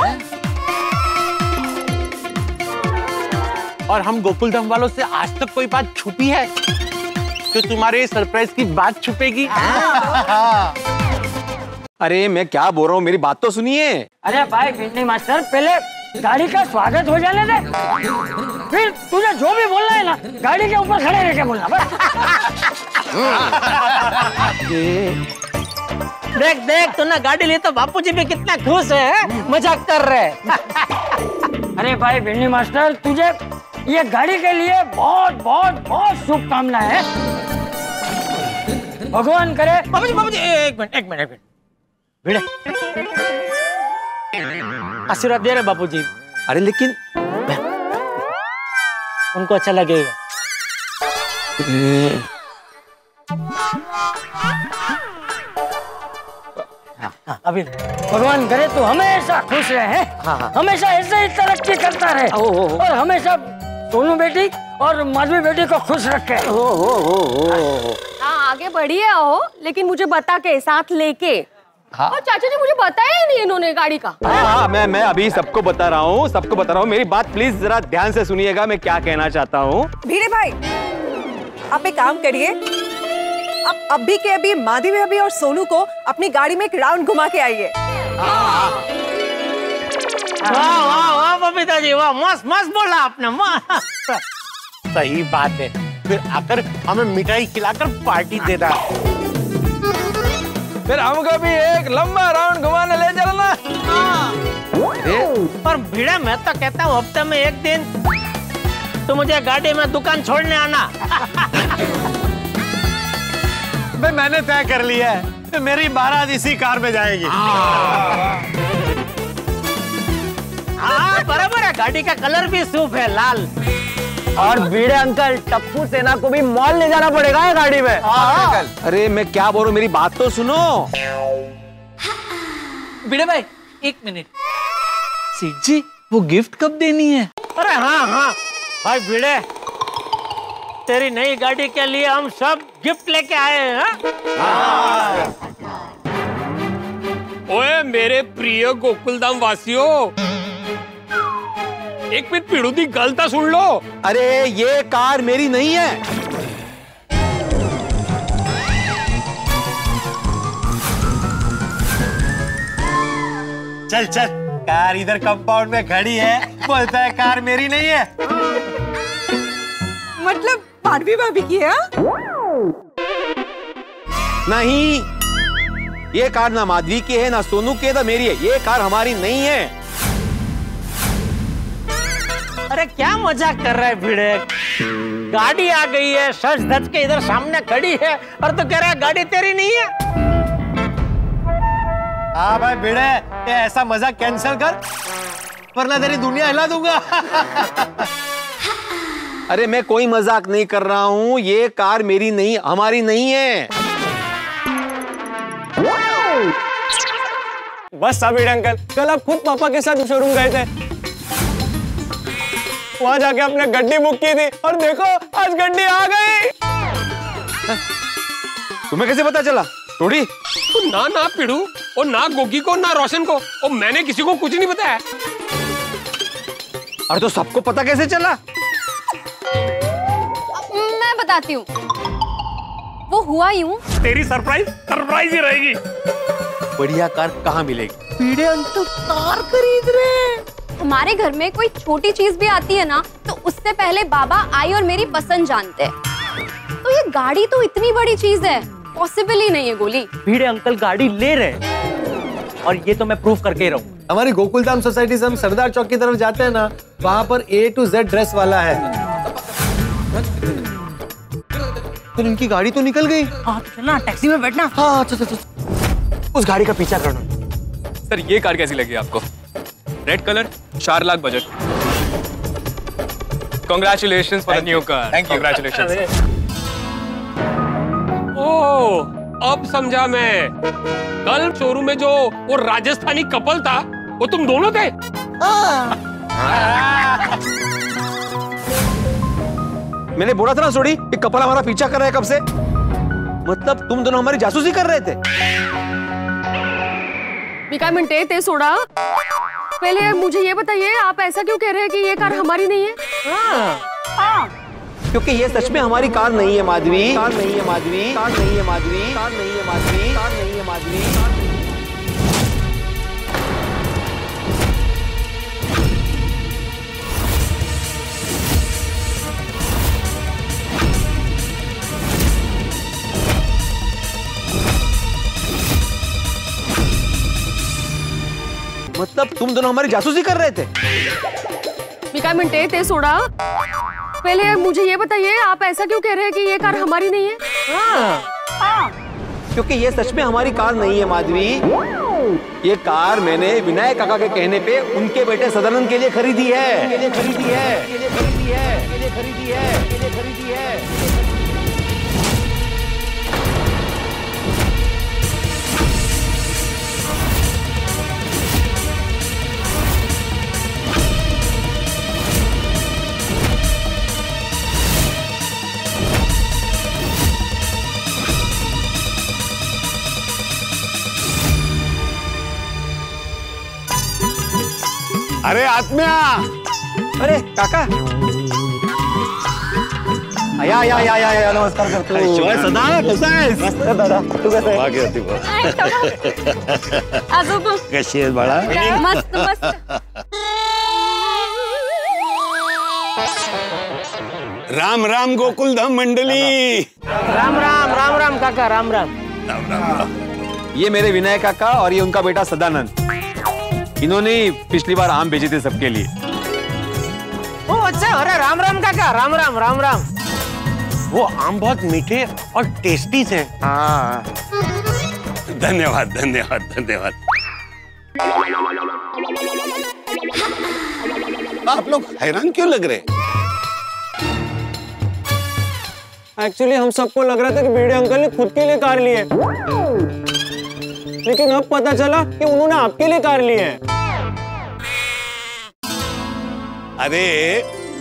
और हम गोकुलधाम वालों से आज तक कोई बात छुपी है तो तुम्हारे सरप्राइज की बात छुपेगी। अरे मैं क्या बोल रहा हूँ, मेरी बात तो सुनिए। अरे भाई भिंडी मास्टर, पहले गाड़ी का स्वागत हो जाने दे, फिर तुझे जो भी बोलना है ना गाड़ी के ऊपर खड़े रहकर बोलना। देख देख तूने गाड़ी ली तो बापूजी भी कितना खुश है, मजाक कर रहे। अरे भाई भिंडी मास्टर, तुझे ये गाड़ी के लिए बहुत बहुत बहुत शुभकामनाएं है, भगवान करे। बाबूजी बाबूजी एक मिनट एक मिनट भिड़े आशीर्वाद दे रहे बापूजी। अरे लेकिन उनको अच्छा लगेगा। अभी भगवान करे तो हमेशा खुश रहे, हमेशा ऐसे ही तरक्की करता रहे और हमेशा सोनू बेटी और माधवी बेटी को खुश रखे। हाँ आगे बढ़िए हो, लेकिन मुझे बता के साथ लेके। हाँ। और चाचा जी मुझे बताया ही नहीं इन्होंने गाड़ी का। हाँ मैं मैं अभी सबको बता रहा हूँ, सबको बता रहा हूँ। मेरी बात प्लीज जरा ध्यान से सुनिएगा, मैं क्या कहना चाहता हूँ। भिड़े भाई आप एक काम करिए, आप अभी के अभी माधवी अभी और सोनू को अपनी गाड़ी में एक राउंड घुमा के आइए। वाह वाह वाह बबीता जी, वाह मस्त मस्त बोला आपने, सही बात है। फिर आकर हमें मिठाई खिलाकर पार्टी देना, फिर हमको भी एक लंबा राउंड घुमाने ले चलना। पर भिड़े मैं तो कहता हूँ हफ्ते में एक दिन तो मुझे गाड़ी में दुकान छोड़ने आना। भाई मैंने तय कर लिया है, तो मेरी बारात इसी कार में जाएगी। हाँ बराबर है, गाड़ी का कलर भी सूफ है लाल। और भिड़े अंकल टप्पू सेना को भी मॉल ले जाना पड़ेगा ये गाड़ी में। अरे मैं क्या बोलूं, मेरी बात तो सुनो। भिड़े भाई एक मिनट, सीट जी वो गिफ्ट कब देनी है? अरे हाँ हाँ भाई भिड़े, तेरी नई गाड़ी के लिए हम सब गिफ्ट लेके आए हैं। ओए मेरे प्रिय गोकुलधाम वासियों, एक मिनट पीड़ू दी गल तो सुन लो। अरे ये कार मेरी नहीं है। चल चल, कार इधर कंपाउंड में खड़ी है, बोलता है कार मेरी नहीं है। मतलब पार्वी भाभी की है? नहीं, ये कार ना माधवी की है ना सोनू की है ना मेरी है, ये कार हमारी नहीं है। अरे क्या मजाक कर रहा है भिड़े, गाड़ी आ गई है सच धज के इधर सामने खड़ी है और तू कह रहा है गाड़ी तेरी नहीं है। हाँ भाई भिड़े, ये ऐसा मजाक कैंसिल कर वरना तेरी दुनिया हिला दूंगा। अरे मैं कोई मजाक नहीं कर रहा हूँ, ये कार मेरी नहीं, हमारी नहीं है। बस भिड़े अंकल, कल आप खुद पापा के साथ शोरूम गए थे, वहाँ जाके आपने गड्डी बुक की थी और देखो आज गड्डी आ गई। तुम्हें कैसे पता चला टोड़ी? तो ना ना पिड़ू और ना गोगी को ना रोशन को और मैंने किसी को कुछ नहीं बताया। अरे तो सबको पता कैसे चला? मैं बताती हूँ, वो हुआ यूं। तेरी सरप्राइज सरप्राइज ही रहेगी। बढ़िया कार कहाँ मिलेगी? पीड़े अंकल कार खरीद रहे। हमारे घर में कोई छोटी चीज भी आती है ना तो उससे पहले बाबा आई और मेरी पसंद जानते हैं, तो ये गाड़ी तो इतनी बड़ी चीज है, पॉसिबल ही नहीं है। गोली भिड़े अंकल गाड़ी ले रहे और ये तो मैं प्रूफ करके ही रहूं। हमारी गोकुलधाम सोसाइटी से हम सरदार चौक की तरफ जाते हैं ना, वहाँ पर ए टू जेड ड्रेस वाला है। तो इनकी गाड़ी तो निकल गई। हाँ चलना, टैक्सी में बैठना। हाँ चल चल, उस गाड़ी का पीछा करना। सर ये कार कैसी लगी आपको? रेड कलर, चार lakh budget. Congratulations for the new car. Thank you, congratulations. Oh अब समझा मैं, कल शोरूम में जो वो राजस्थानी कपल था वो तुम दोनों थे। मैंने बोला था ना सोड़ी, ये कपल हमारा पीछा कर रहा है कब से, मतलब तुम दोनों हमारी जासूसी कर रहे थे। क्या मिनटे थे सोड़ा, पहले मुझे ये बताइए आप ऐसा क्यों कह रहे हैं कि ये कार हमारी नहीं है? हाँ, हाँ। क्योंकि ये सच में हमारी कार नहीं है माधवी। कार नहीं है माधवी। कार नहीं है माधवी। कार नहीं है माधवी। कार नहीं है माधवी। मतलब तुम दोनों हमारी जासूसी कर रहे थे? मी काय म्हणते ते सोडा, पहले मुझे ये बताइए आप ऐसा क्यों कह रहे हैं कि ये कार हमारी नहीं है? हाँ, हाँ। क्योंकि ये सच में हमारी कार नहीं है माधवी, ये कार मैंने विनायक काका के कहने पे उनके बेटे सदानंद के लिए खरीदी है, के लिए खरीदी है, के लिए खरीदी है, के लिए खरीदी है, के लिए खरीदी है। अरे आत्म्या, अरे काका, आया आया आया आया नमस्कार करतो। सदा कसा आहेस? मस्त दादा, तू कसा आहेस? कशी आहेस बाळा? मस्त मस्त। राम राम गोकुलधाम मंडली। राम राम राम राम काका, राम राम राम राम। ये मेरे विनायक काका और ये उनका बेटा सदानंद, इन्होंने पिछली बार आम भेजे थे सबके लिए। ओ अच्छा, अरे राम राम काका, राम राम राम राम। वो आम बहुत मीठे और टेस्टी थे। हाँ धन्यवाद धन्यवाद धन्यवाद। आप लोग हैरान क्यों लग रहे हैं? एक्चुअली हम सबको लग रहा था कि भिड़े अंकल ने खुद के लिए कार ली है, लेकिन अब पता चला कि उन्होंने आपके लिए कार ली है। अरे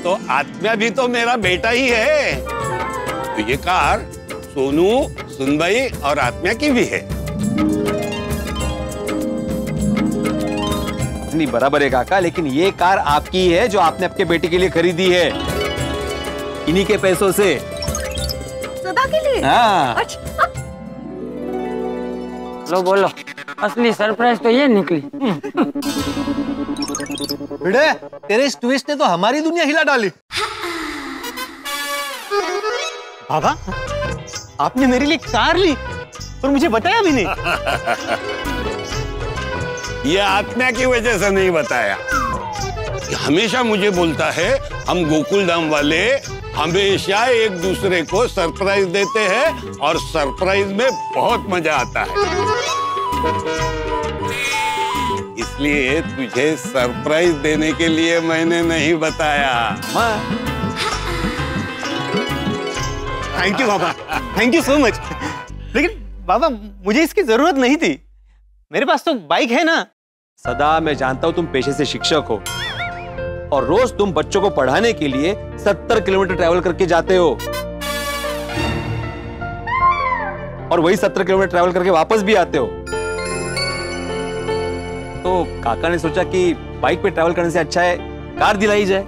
तो आत्म्या भी तो मेरा बेटा ही है, तो ये कार सोनू, सुनबाई और आत्म्या की भी है। नहीं बराबर है काका, लेकिन ये कार आपकी है जो आपने आपके बेटे के लिए खरीदी है, इन्हीं के पैसों से। सदा के लिए? हाँ। अच्छा लो बोलो, असली सरप्राइज तो ये निकली। भिड़े, तेरे इस ट्विस्ट ने तो हमारी दुनिया हिला डाली। बाबा, आपने मेरे लिए कार ली और मुझे बताया भी नहीं। ये आत्मा की वजह से नहीं बताया, हमेशा मुझे बोलता है हम गोकुलधाम वाले हमेशा एक दूसरे को सरप्राइज देते हैं और सरप्राइज में बहुत मजा आता है, इसलिए तुझे सरप्राइज देने के लिए मैंने नहीं बताया। थैंक यू बाबा, थैंक यू सो मच। लेकिन बाबा मुझे इसकी जरूरत नहीं थी, मेरे पास तो बाइक है ना। सदा मैं जानता हूँ तुम पेशे से शिक्षक हो और रोज तुम बच्चों को पढ़ाने के लिए सत्तर किलोमीटर ट्रैवल करके जाते हो और वही सत्तर किलोमीटर ट्रैवल करके वापस भी आते हो, तो काका ने सोचा कि बाइक पे ट्रैवल करने से अच्छा है कार दिलाई जाए।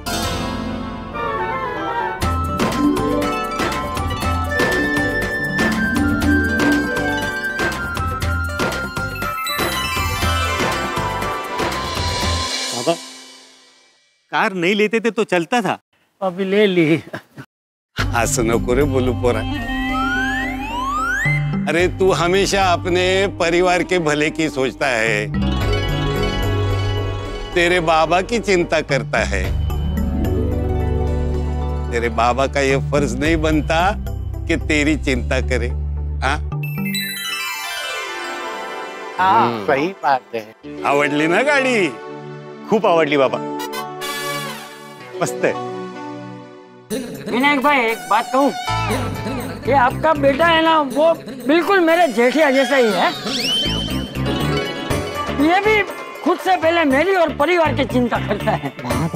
कार नहीं लेते थे तो चलता था, अभी ले ली। हाँ सुनो कोरे बोलू पोरा, अरे तू हमेशा अपने परिवार के भले की सोचता है, तेरे बाबा की चिंता करता है। तेरे बाबा का ये फर्ज नहीं बनता कि तेरी चिंता करे। हाँ हाँ सही बात है। आवडली ना गाड़ी? खूप आवडली बाबा, मस्त है। विनायक भाई एक बात कहूँ, ये आपका बेटा है ना, वो बिल्कुल मेरे जेठिया जैसा ही है। ये भी खुद से पहले मेरी और परिवार की चिंता करता है। हाँ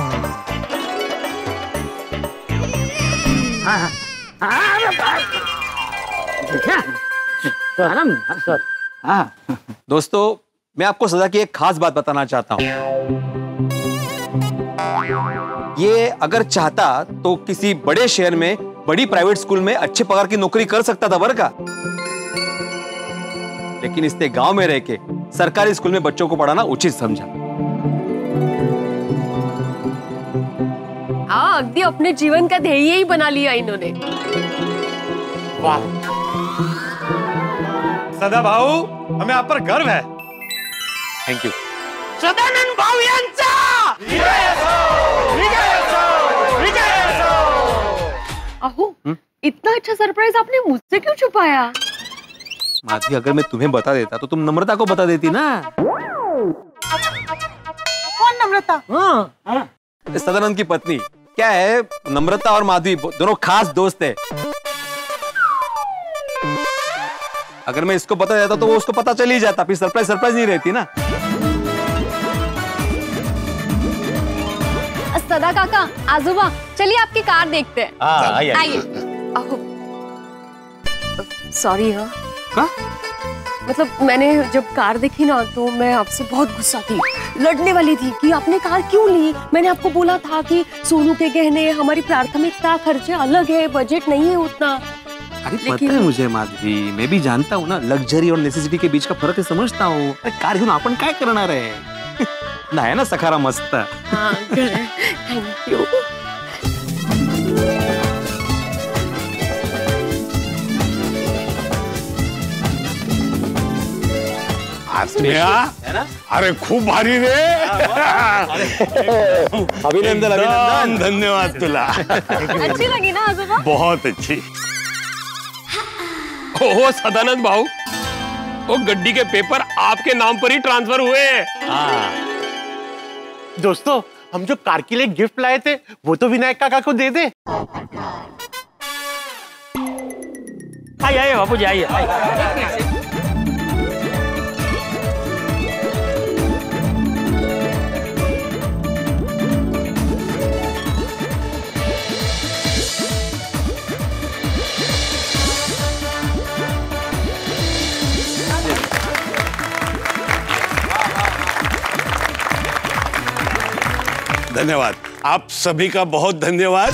हाँ हाँ। दोस्तों मैं आपको सदा की एक खास बात बताना चाहता हूँ, ये अगर चाहता तो किसी बड़े शहर में बड़ी प्राइवेट स्कूल में अच्छे पगार की नौकरी कर सकता था वर्ग का, लेकिन इसने गांव में रह के सरकारी स्कूल में बच्चों को पढ़ाना उचित समझा। हाँ अगदी अपने जीवन का ध्येय ही बना लिया इन्होंने। वाह सदा भाऊ, हमें आप पर गर्व है। Thank you. सदानंद भाऊ यांचा विजय असो, विजय असो, विजय असो। अहो इतना अच्छा सरप्राइज आपने मुझसे क्यों छुपाया? माधवी, अगर मैं तुम्हें बता देता तो तुम नम्रता को बता देती ना। कौन नम्रता? हाँ, हाँ। सदानंद की पत्नी। क्या है, नम्रता और माधवी दोनों खास दोस्त है। अगर मैं इसको बता देता तो वो उसको पता चल ही जाता, फिर सरप्राइज सरप्राइज नहीं रहती ना। सदा काका, आजोबा, चलिए आपकी कार देखते हैं। आइए आइए। सॉरी हाँ, मतलब मैंने जब कार देखी ना तो मैं आपसे बहुत गुस्सा थी, लड़ने वाली थी कि आपने कार क्यों ली। मैंने आपको बोला था कि सोनू के गहने, हमारी प्राथमिकता, खर्चे अलग है, बजट नहीं है उतना। अरे पता है मुझे माधवी, मैं भी जानता हूँ ना, लग्जरी और नेसेसिटी के बीच का फर्क समझता हूँ। कार घेऊन आपण काय करणार आहे ना, है ना सखारा मस्त। हाँ, थैंक यू। अरे खूप भारी रे, अभिनंदन अभिनंदन, धन्यवाद तुला। अच्छी लगी ना आजोबा? बहुत अच्छी। ओ सदानंद भाऊ, वो गड्डी के पेपर आपके नाम पर ही ट्रांसफर हुए। दोस्तों, हम जो कार के लिए गिफ्ट लाए थे वो तो विनायक काका को दे दे। आइए आइए बापू जी, आइए। धन्यवाद, आप सभी का बहुत धन्यवाद।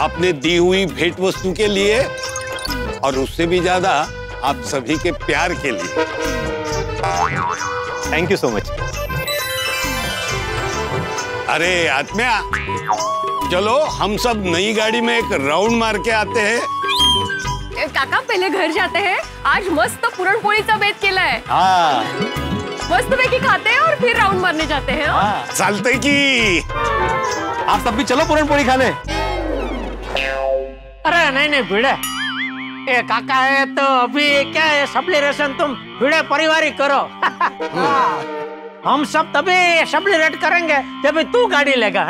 आपने दी हुई भेंट वस्तु के लिए और उससे भी ज्यादा आप सभी के प्यार के लिए थैंक यू सो मच। अरे आत्म्या, चलो हम सब नई गाड़ी में एक राउंड मार के आते हैं। काका पहले घर जाते हैं, आज मस्त पुरणपोळीचा बेत केला है। हाँ, मस्त मैगी खाते हैं और फिर राउंड मारने जाते हैं। चलते की, आप सब भी चलो पुरणपोळी खाने। अरे नहीं नहीं भिड़े, ए काका है तो अभी क्या है, सबलिरेशन तुम भिड़े पारिवारिक करो। हम सब तभी सबलिरेट करेंगे जब तू गाड़ी लेगा।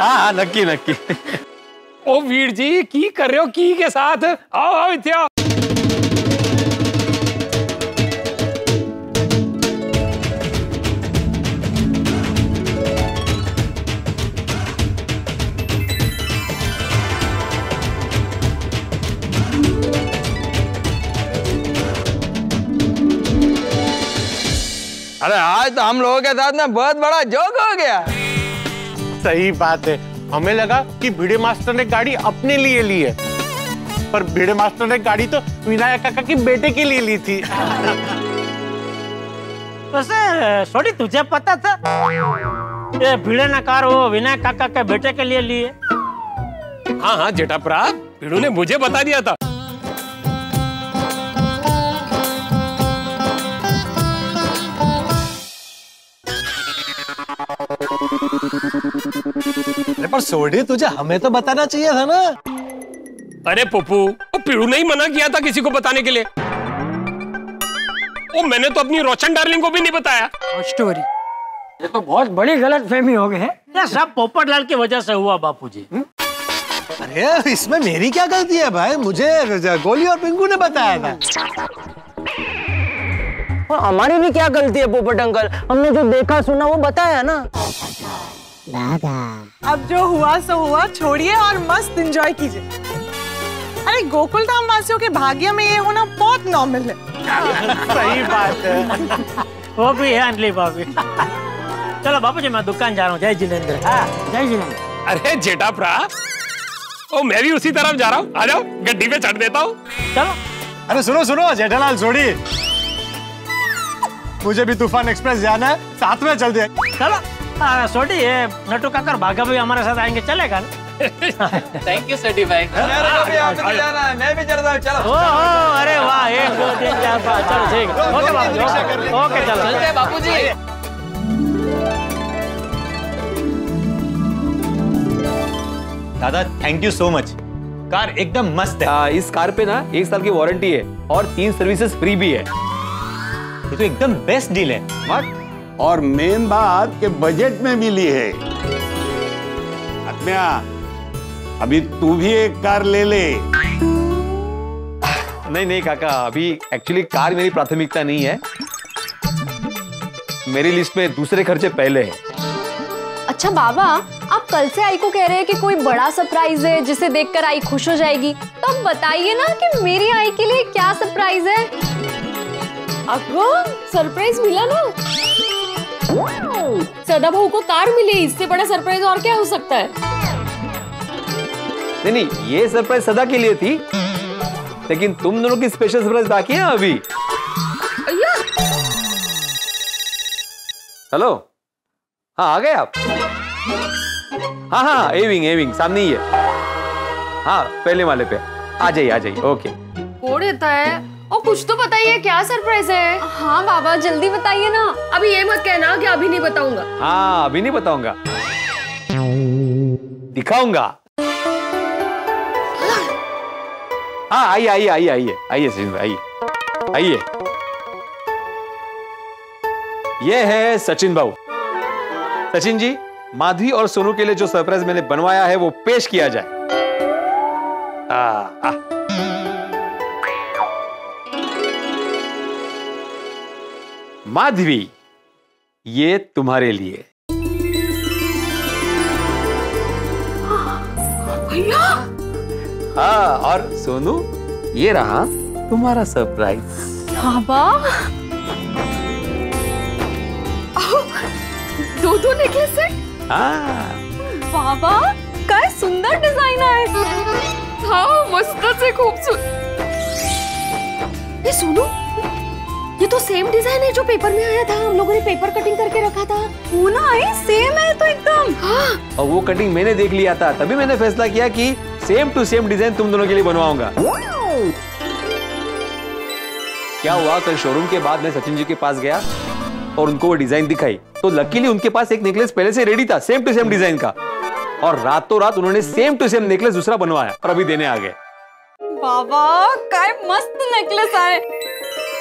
हाँ नक्की नक्की। ओ वीर जी की कर रहे हो की के साथ? आओ आओ इथे। अरे आज तो हम लोगों के साथ ना बहुत बड़ा जोक हो गया। सही बात है, हमें लगा कि भिड़े मास्टर ने गाड़ी अपने लिए ली है, पर भिड़े मास्टर ने गाड़ी तो विनायक काका के बेटे के लिए ली थी। तो सर सॉरी, तुझे पता था ये भिड़े ने कार वो विनायक काका के बेटे के लिए ली है? हाँ हाँ जेठा प्राप, भिड़ू ने मुझे बता दिया था। पर सोडी, तुझे हमें तो बताना चाहिए था ना। अरे पप्पू, पिड़ू नहीं मना किया था किसी को बताने के लिए। ओ, मैंने तो अपनी रोशन डार्लिंग को भी नहीं बताया। स्टोरी ये तो बहुत बड़ी गलतफहमी हो गई है। ये सब पोपटलाल की वजह से हुआ बापूजी। अरे इसमें मेरी क्या गलती है भाई, मुझे गोली और पिंकू ने बताया था। हमारी भी क्या गलती है पोपट अंकल, हमने जो देखा सुना वो बताया ना। अब जो हुआ सो हुआ, छोड़िए और मस्त एंजॉय कीजिए। अरे गोकुलधाम वासियों के भाग्य में ये होना बहुत नॉर्मल है। सही बात है। वो भी है अंजलि भाभी। चलो बापूजी, मैं दुकान जा रहा हूँ। जय जिनेंद्र। हाँ जय जिनेंद्र। अरे जेठा प्रा, ओ मैं भी उसी तरफ जा रहा हूँ, आ जाओ गड्डी पे चढ़ देता हूँ। चलो। अरे सुनो सुनो जेठालाल जोड़ी, मुझे भी तूफान एक्सप्रेस जाना है, साथ में चलते हैं। चलो। सोडी, ये नटू काकर भागा भी हमारे साथ आएंगे, चलेगा ना? थैंक यू सटी भाई। मैं भी चलता हूँ। चलो अरे वाह, एक दो तीन चार पाँच, चलो ठीक है ओके चलो चलते हैं बापू जी। दादा thank you so much, car एकदम मस्त है। आ, इस कार पे ना एक साल की वारंटी है और तीन सर्विसेज फ्री भी है। ये तो एकदम बेस्ट डील है। मत और मेन बात के बजट में मिली है। आत्म्या अभी तू भी एक कार ले ले। नहीं नहीं काका, अभी एक्चुअली कार मेरी प्राथमिकता नहीं है, मेरी लिस्ट में दूसरे खर्चे पहले हैं। अच्छा बाबा, आप कल से आई को कह रहे हैं कि कोई बड़ा सरप्राइज है जिसे देखकर आई खुश हो जाएगी, तो बताइए ना कि मेरी आई के लिए क्या सरप्राइज है। आपको सरप्राइज मिला ना, सदा बहू को कार मिली, इससे बड़ा सरप्राइज और क्या हो सकता है। नहीं नहीं, ये सरप्राइज सदा के लिए थी, लेकिन तुम दोनों की स्पेशल सरप्राइज बाकी है अभी। हेलो, हाँ आ गए आप। हाँ हाँ ए विंग, ए विंग सामने ही है। हाँ पहले वाले पे आ जाइए, आ जाइए। ओके कोड देता है और कुछ तो बताइए क्या सरप्राइज है। हाँ बाबा जल्दी बताइए ना, अभी ये मत कहना कि अभी नहीं बताऊंगा। हाँ अभी नहीं बताऊंगा, दिखाऊंगा। हाँ आइए आइए आइए आइए आइए सचिन भाई, आइए आइए। ये है सचिन भाऊ। सचिन जी, माधवी और सोनू के लिए जो सरप्राइज मैंने बनवाया है वो पेश किया जाए। आ, आ। माधवी, ये तुम्हारे लिए। भैया हाँ, और सोनू ये रहा तुम्हारा सरप्राइज। बाबा दो दो नेकलेस सेट। हाँ बाबा क्या सुंदर डिजाइन है। हाँ मस्त से खूबसूरत। ये सुनो, ये तो सेम डिजाइन है जो पेपर में आया था, हम लोगों ने पेपर कटिंग करके रखा था वो ना। आई सेम है तो एकदम। हाँ और वो कटिंग मैंने देख लिया था, तभी मैंने फैसला किया कि सेम टू सेम डिजाइन तुम दोनों के लिए बनवाऊंगा। क्या हुआ, कल शोरूम के बाद मैं सचिन जी के पास गया और उनको वो डिजाइन दिखाई, तो लकीली उनके पास एक नेकलेस पहले से रेडी था सेम टू सेम डिजाइन का, और रातों रात उन्होंने सेम टू सेम नेकलेस दूसरा बनवाया और अभी देने आ गए। बाबा काय मस्त नेकलेस आए।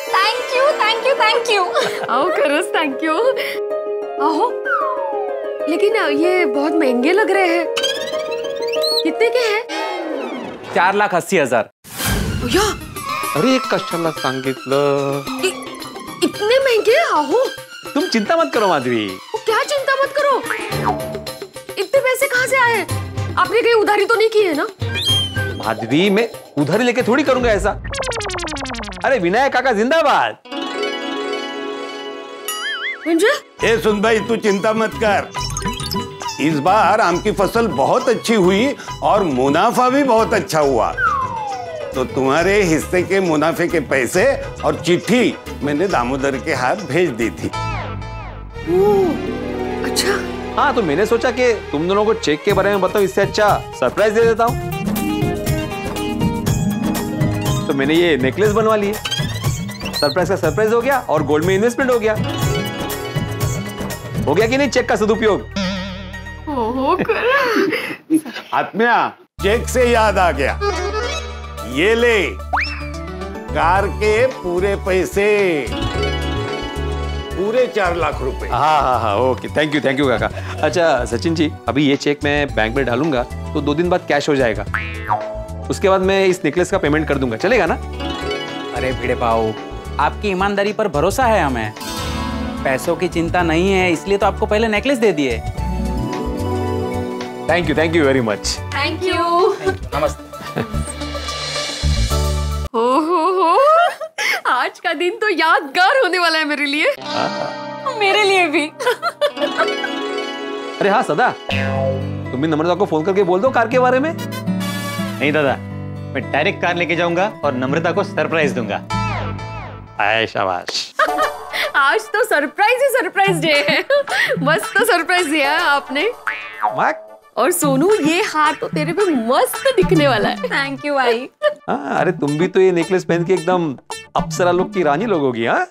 Thank you thank you thank you. आओ खरस थैंक यू। आओ लेकिन ये बहुत महंगे लग रहे हैं, कितने के हैं? चार लाख अस्सी हजार। अरे कशाला सांगितलं, इतने महंगे? आओ तुम चिंता मत करो माधवी। क्या चिंता मत करो, इतने पैसे कहाँ से आए? आपने कहीं उधारी तो नहीं की है ना? माधवी मैं उधारी लेके थोड़ी करूंगा ऐसा। अरे विनायक काका जिंदाबाद। ए सुन भाई, तू चिंता मत कर, इस बार आम की फसल बहुत अच्छी हुई और मुनाफा भी बहुत अच्छा हुआ, तो तुम्हारे हिस्से के मुनाफे के पैसे और चिट्ठी मैंने दामोदर के हाथ भेज दी थी। अच्छा हाँ, तो मैंने सोचा कि तुम दोनों को चेक के बारे में बताओ, इससे अच्छा सरप्राइज दे देता हूँ। तो मैंने ये नेकलेस बनवा लिए, सरप्राइज का सरप्राइज हो गया और गोल्ड में इन्वेस्टमेंट हो गया। हो गया कि नहीं चेक का सदुपयोग? आत्म्या चेक से याद आ गया, ये ले कार के पूरे पैसे, पूरे चार लाख रुपए। हाँ हाँ हाँ okay thank you thank you काका। अच्छा सचिन जी, अभी ये चेक मैं बैंक में डालूंगा तो दो दिन बाद कैश हो जाएगा, उसके बाद मैं इस नेकलेस का पेमेंट कर दूंगा, चलेगा ना? अरे भिड़े पाओ, आपकी ईमानदारी पर भरोसा है हमें, पैसों की चिंता नहीं है, इसलिए तो आपको पहले नेकलेस दे दिए। Thank you thank you very much. Thank you, नमस्ते। हो हो हो, आज का दिन तो यादगार होने वाला है मेरे लिए। मेरे लिए भी। अरे हाँ सदा, तुम भी नम्रता को फोन करके बोल दो कार के बारे में। नहीं दादा, मैं डायरेक्ट कार लेके जाऊंगा और नम्रता को सरप्राइज दूंगा। शाबाश। आज तो सरप्राइज ही सरप्राइज डे है। मस्त तो सरप्राइज दिया आपने। और सोनू ये हार तो तेरे पे मस्त दिखने वाला है। थैंक यू भाई। हाँ, अरे तुम भी तो ये नेकलेस पहन के एकदम अप्सरा लोग की रानी लोग होगी। हाँ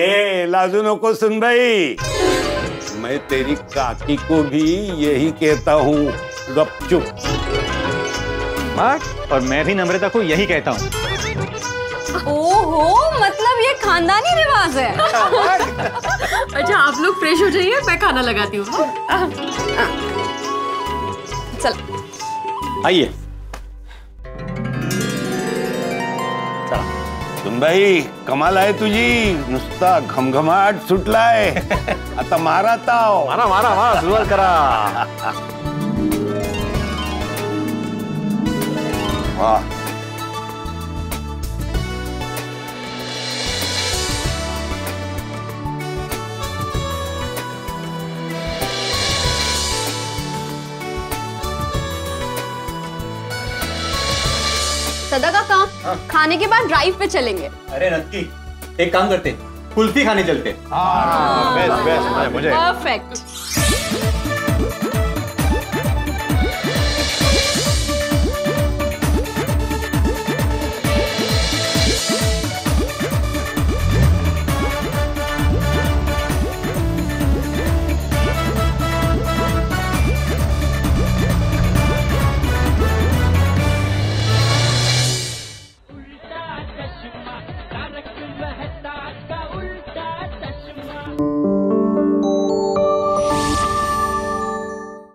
ए लाजू नको सुन भाई, मैं तेरी काकी को भी यही कहता हूँ, गपचुप। और मैं भी नम्रता को यही कहता हूँ। ओहो, मतलब ये खानदानी रिवाज है। अच्छा आप लोग फ्रेश हो जाइए, मैं खाना लगाती हूँ। चल आइए। सुन भाई, कमाल आहे तुझी, नुसता घमघमाट सुटलाय। आता मारा ताव। मारा मारा मारा सुरुवात करा। वाह सदा का काम। हाँ। खाने के बाद ड्राइव पे चलेंगे। अरे नक्की, एक काम करते, कुल्फी खाने चलते। हाँ, बेस्ट बेस्ट मुझे। परफेक्ट।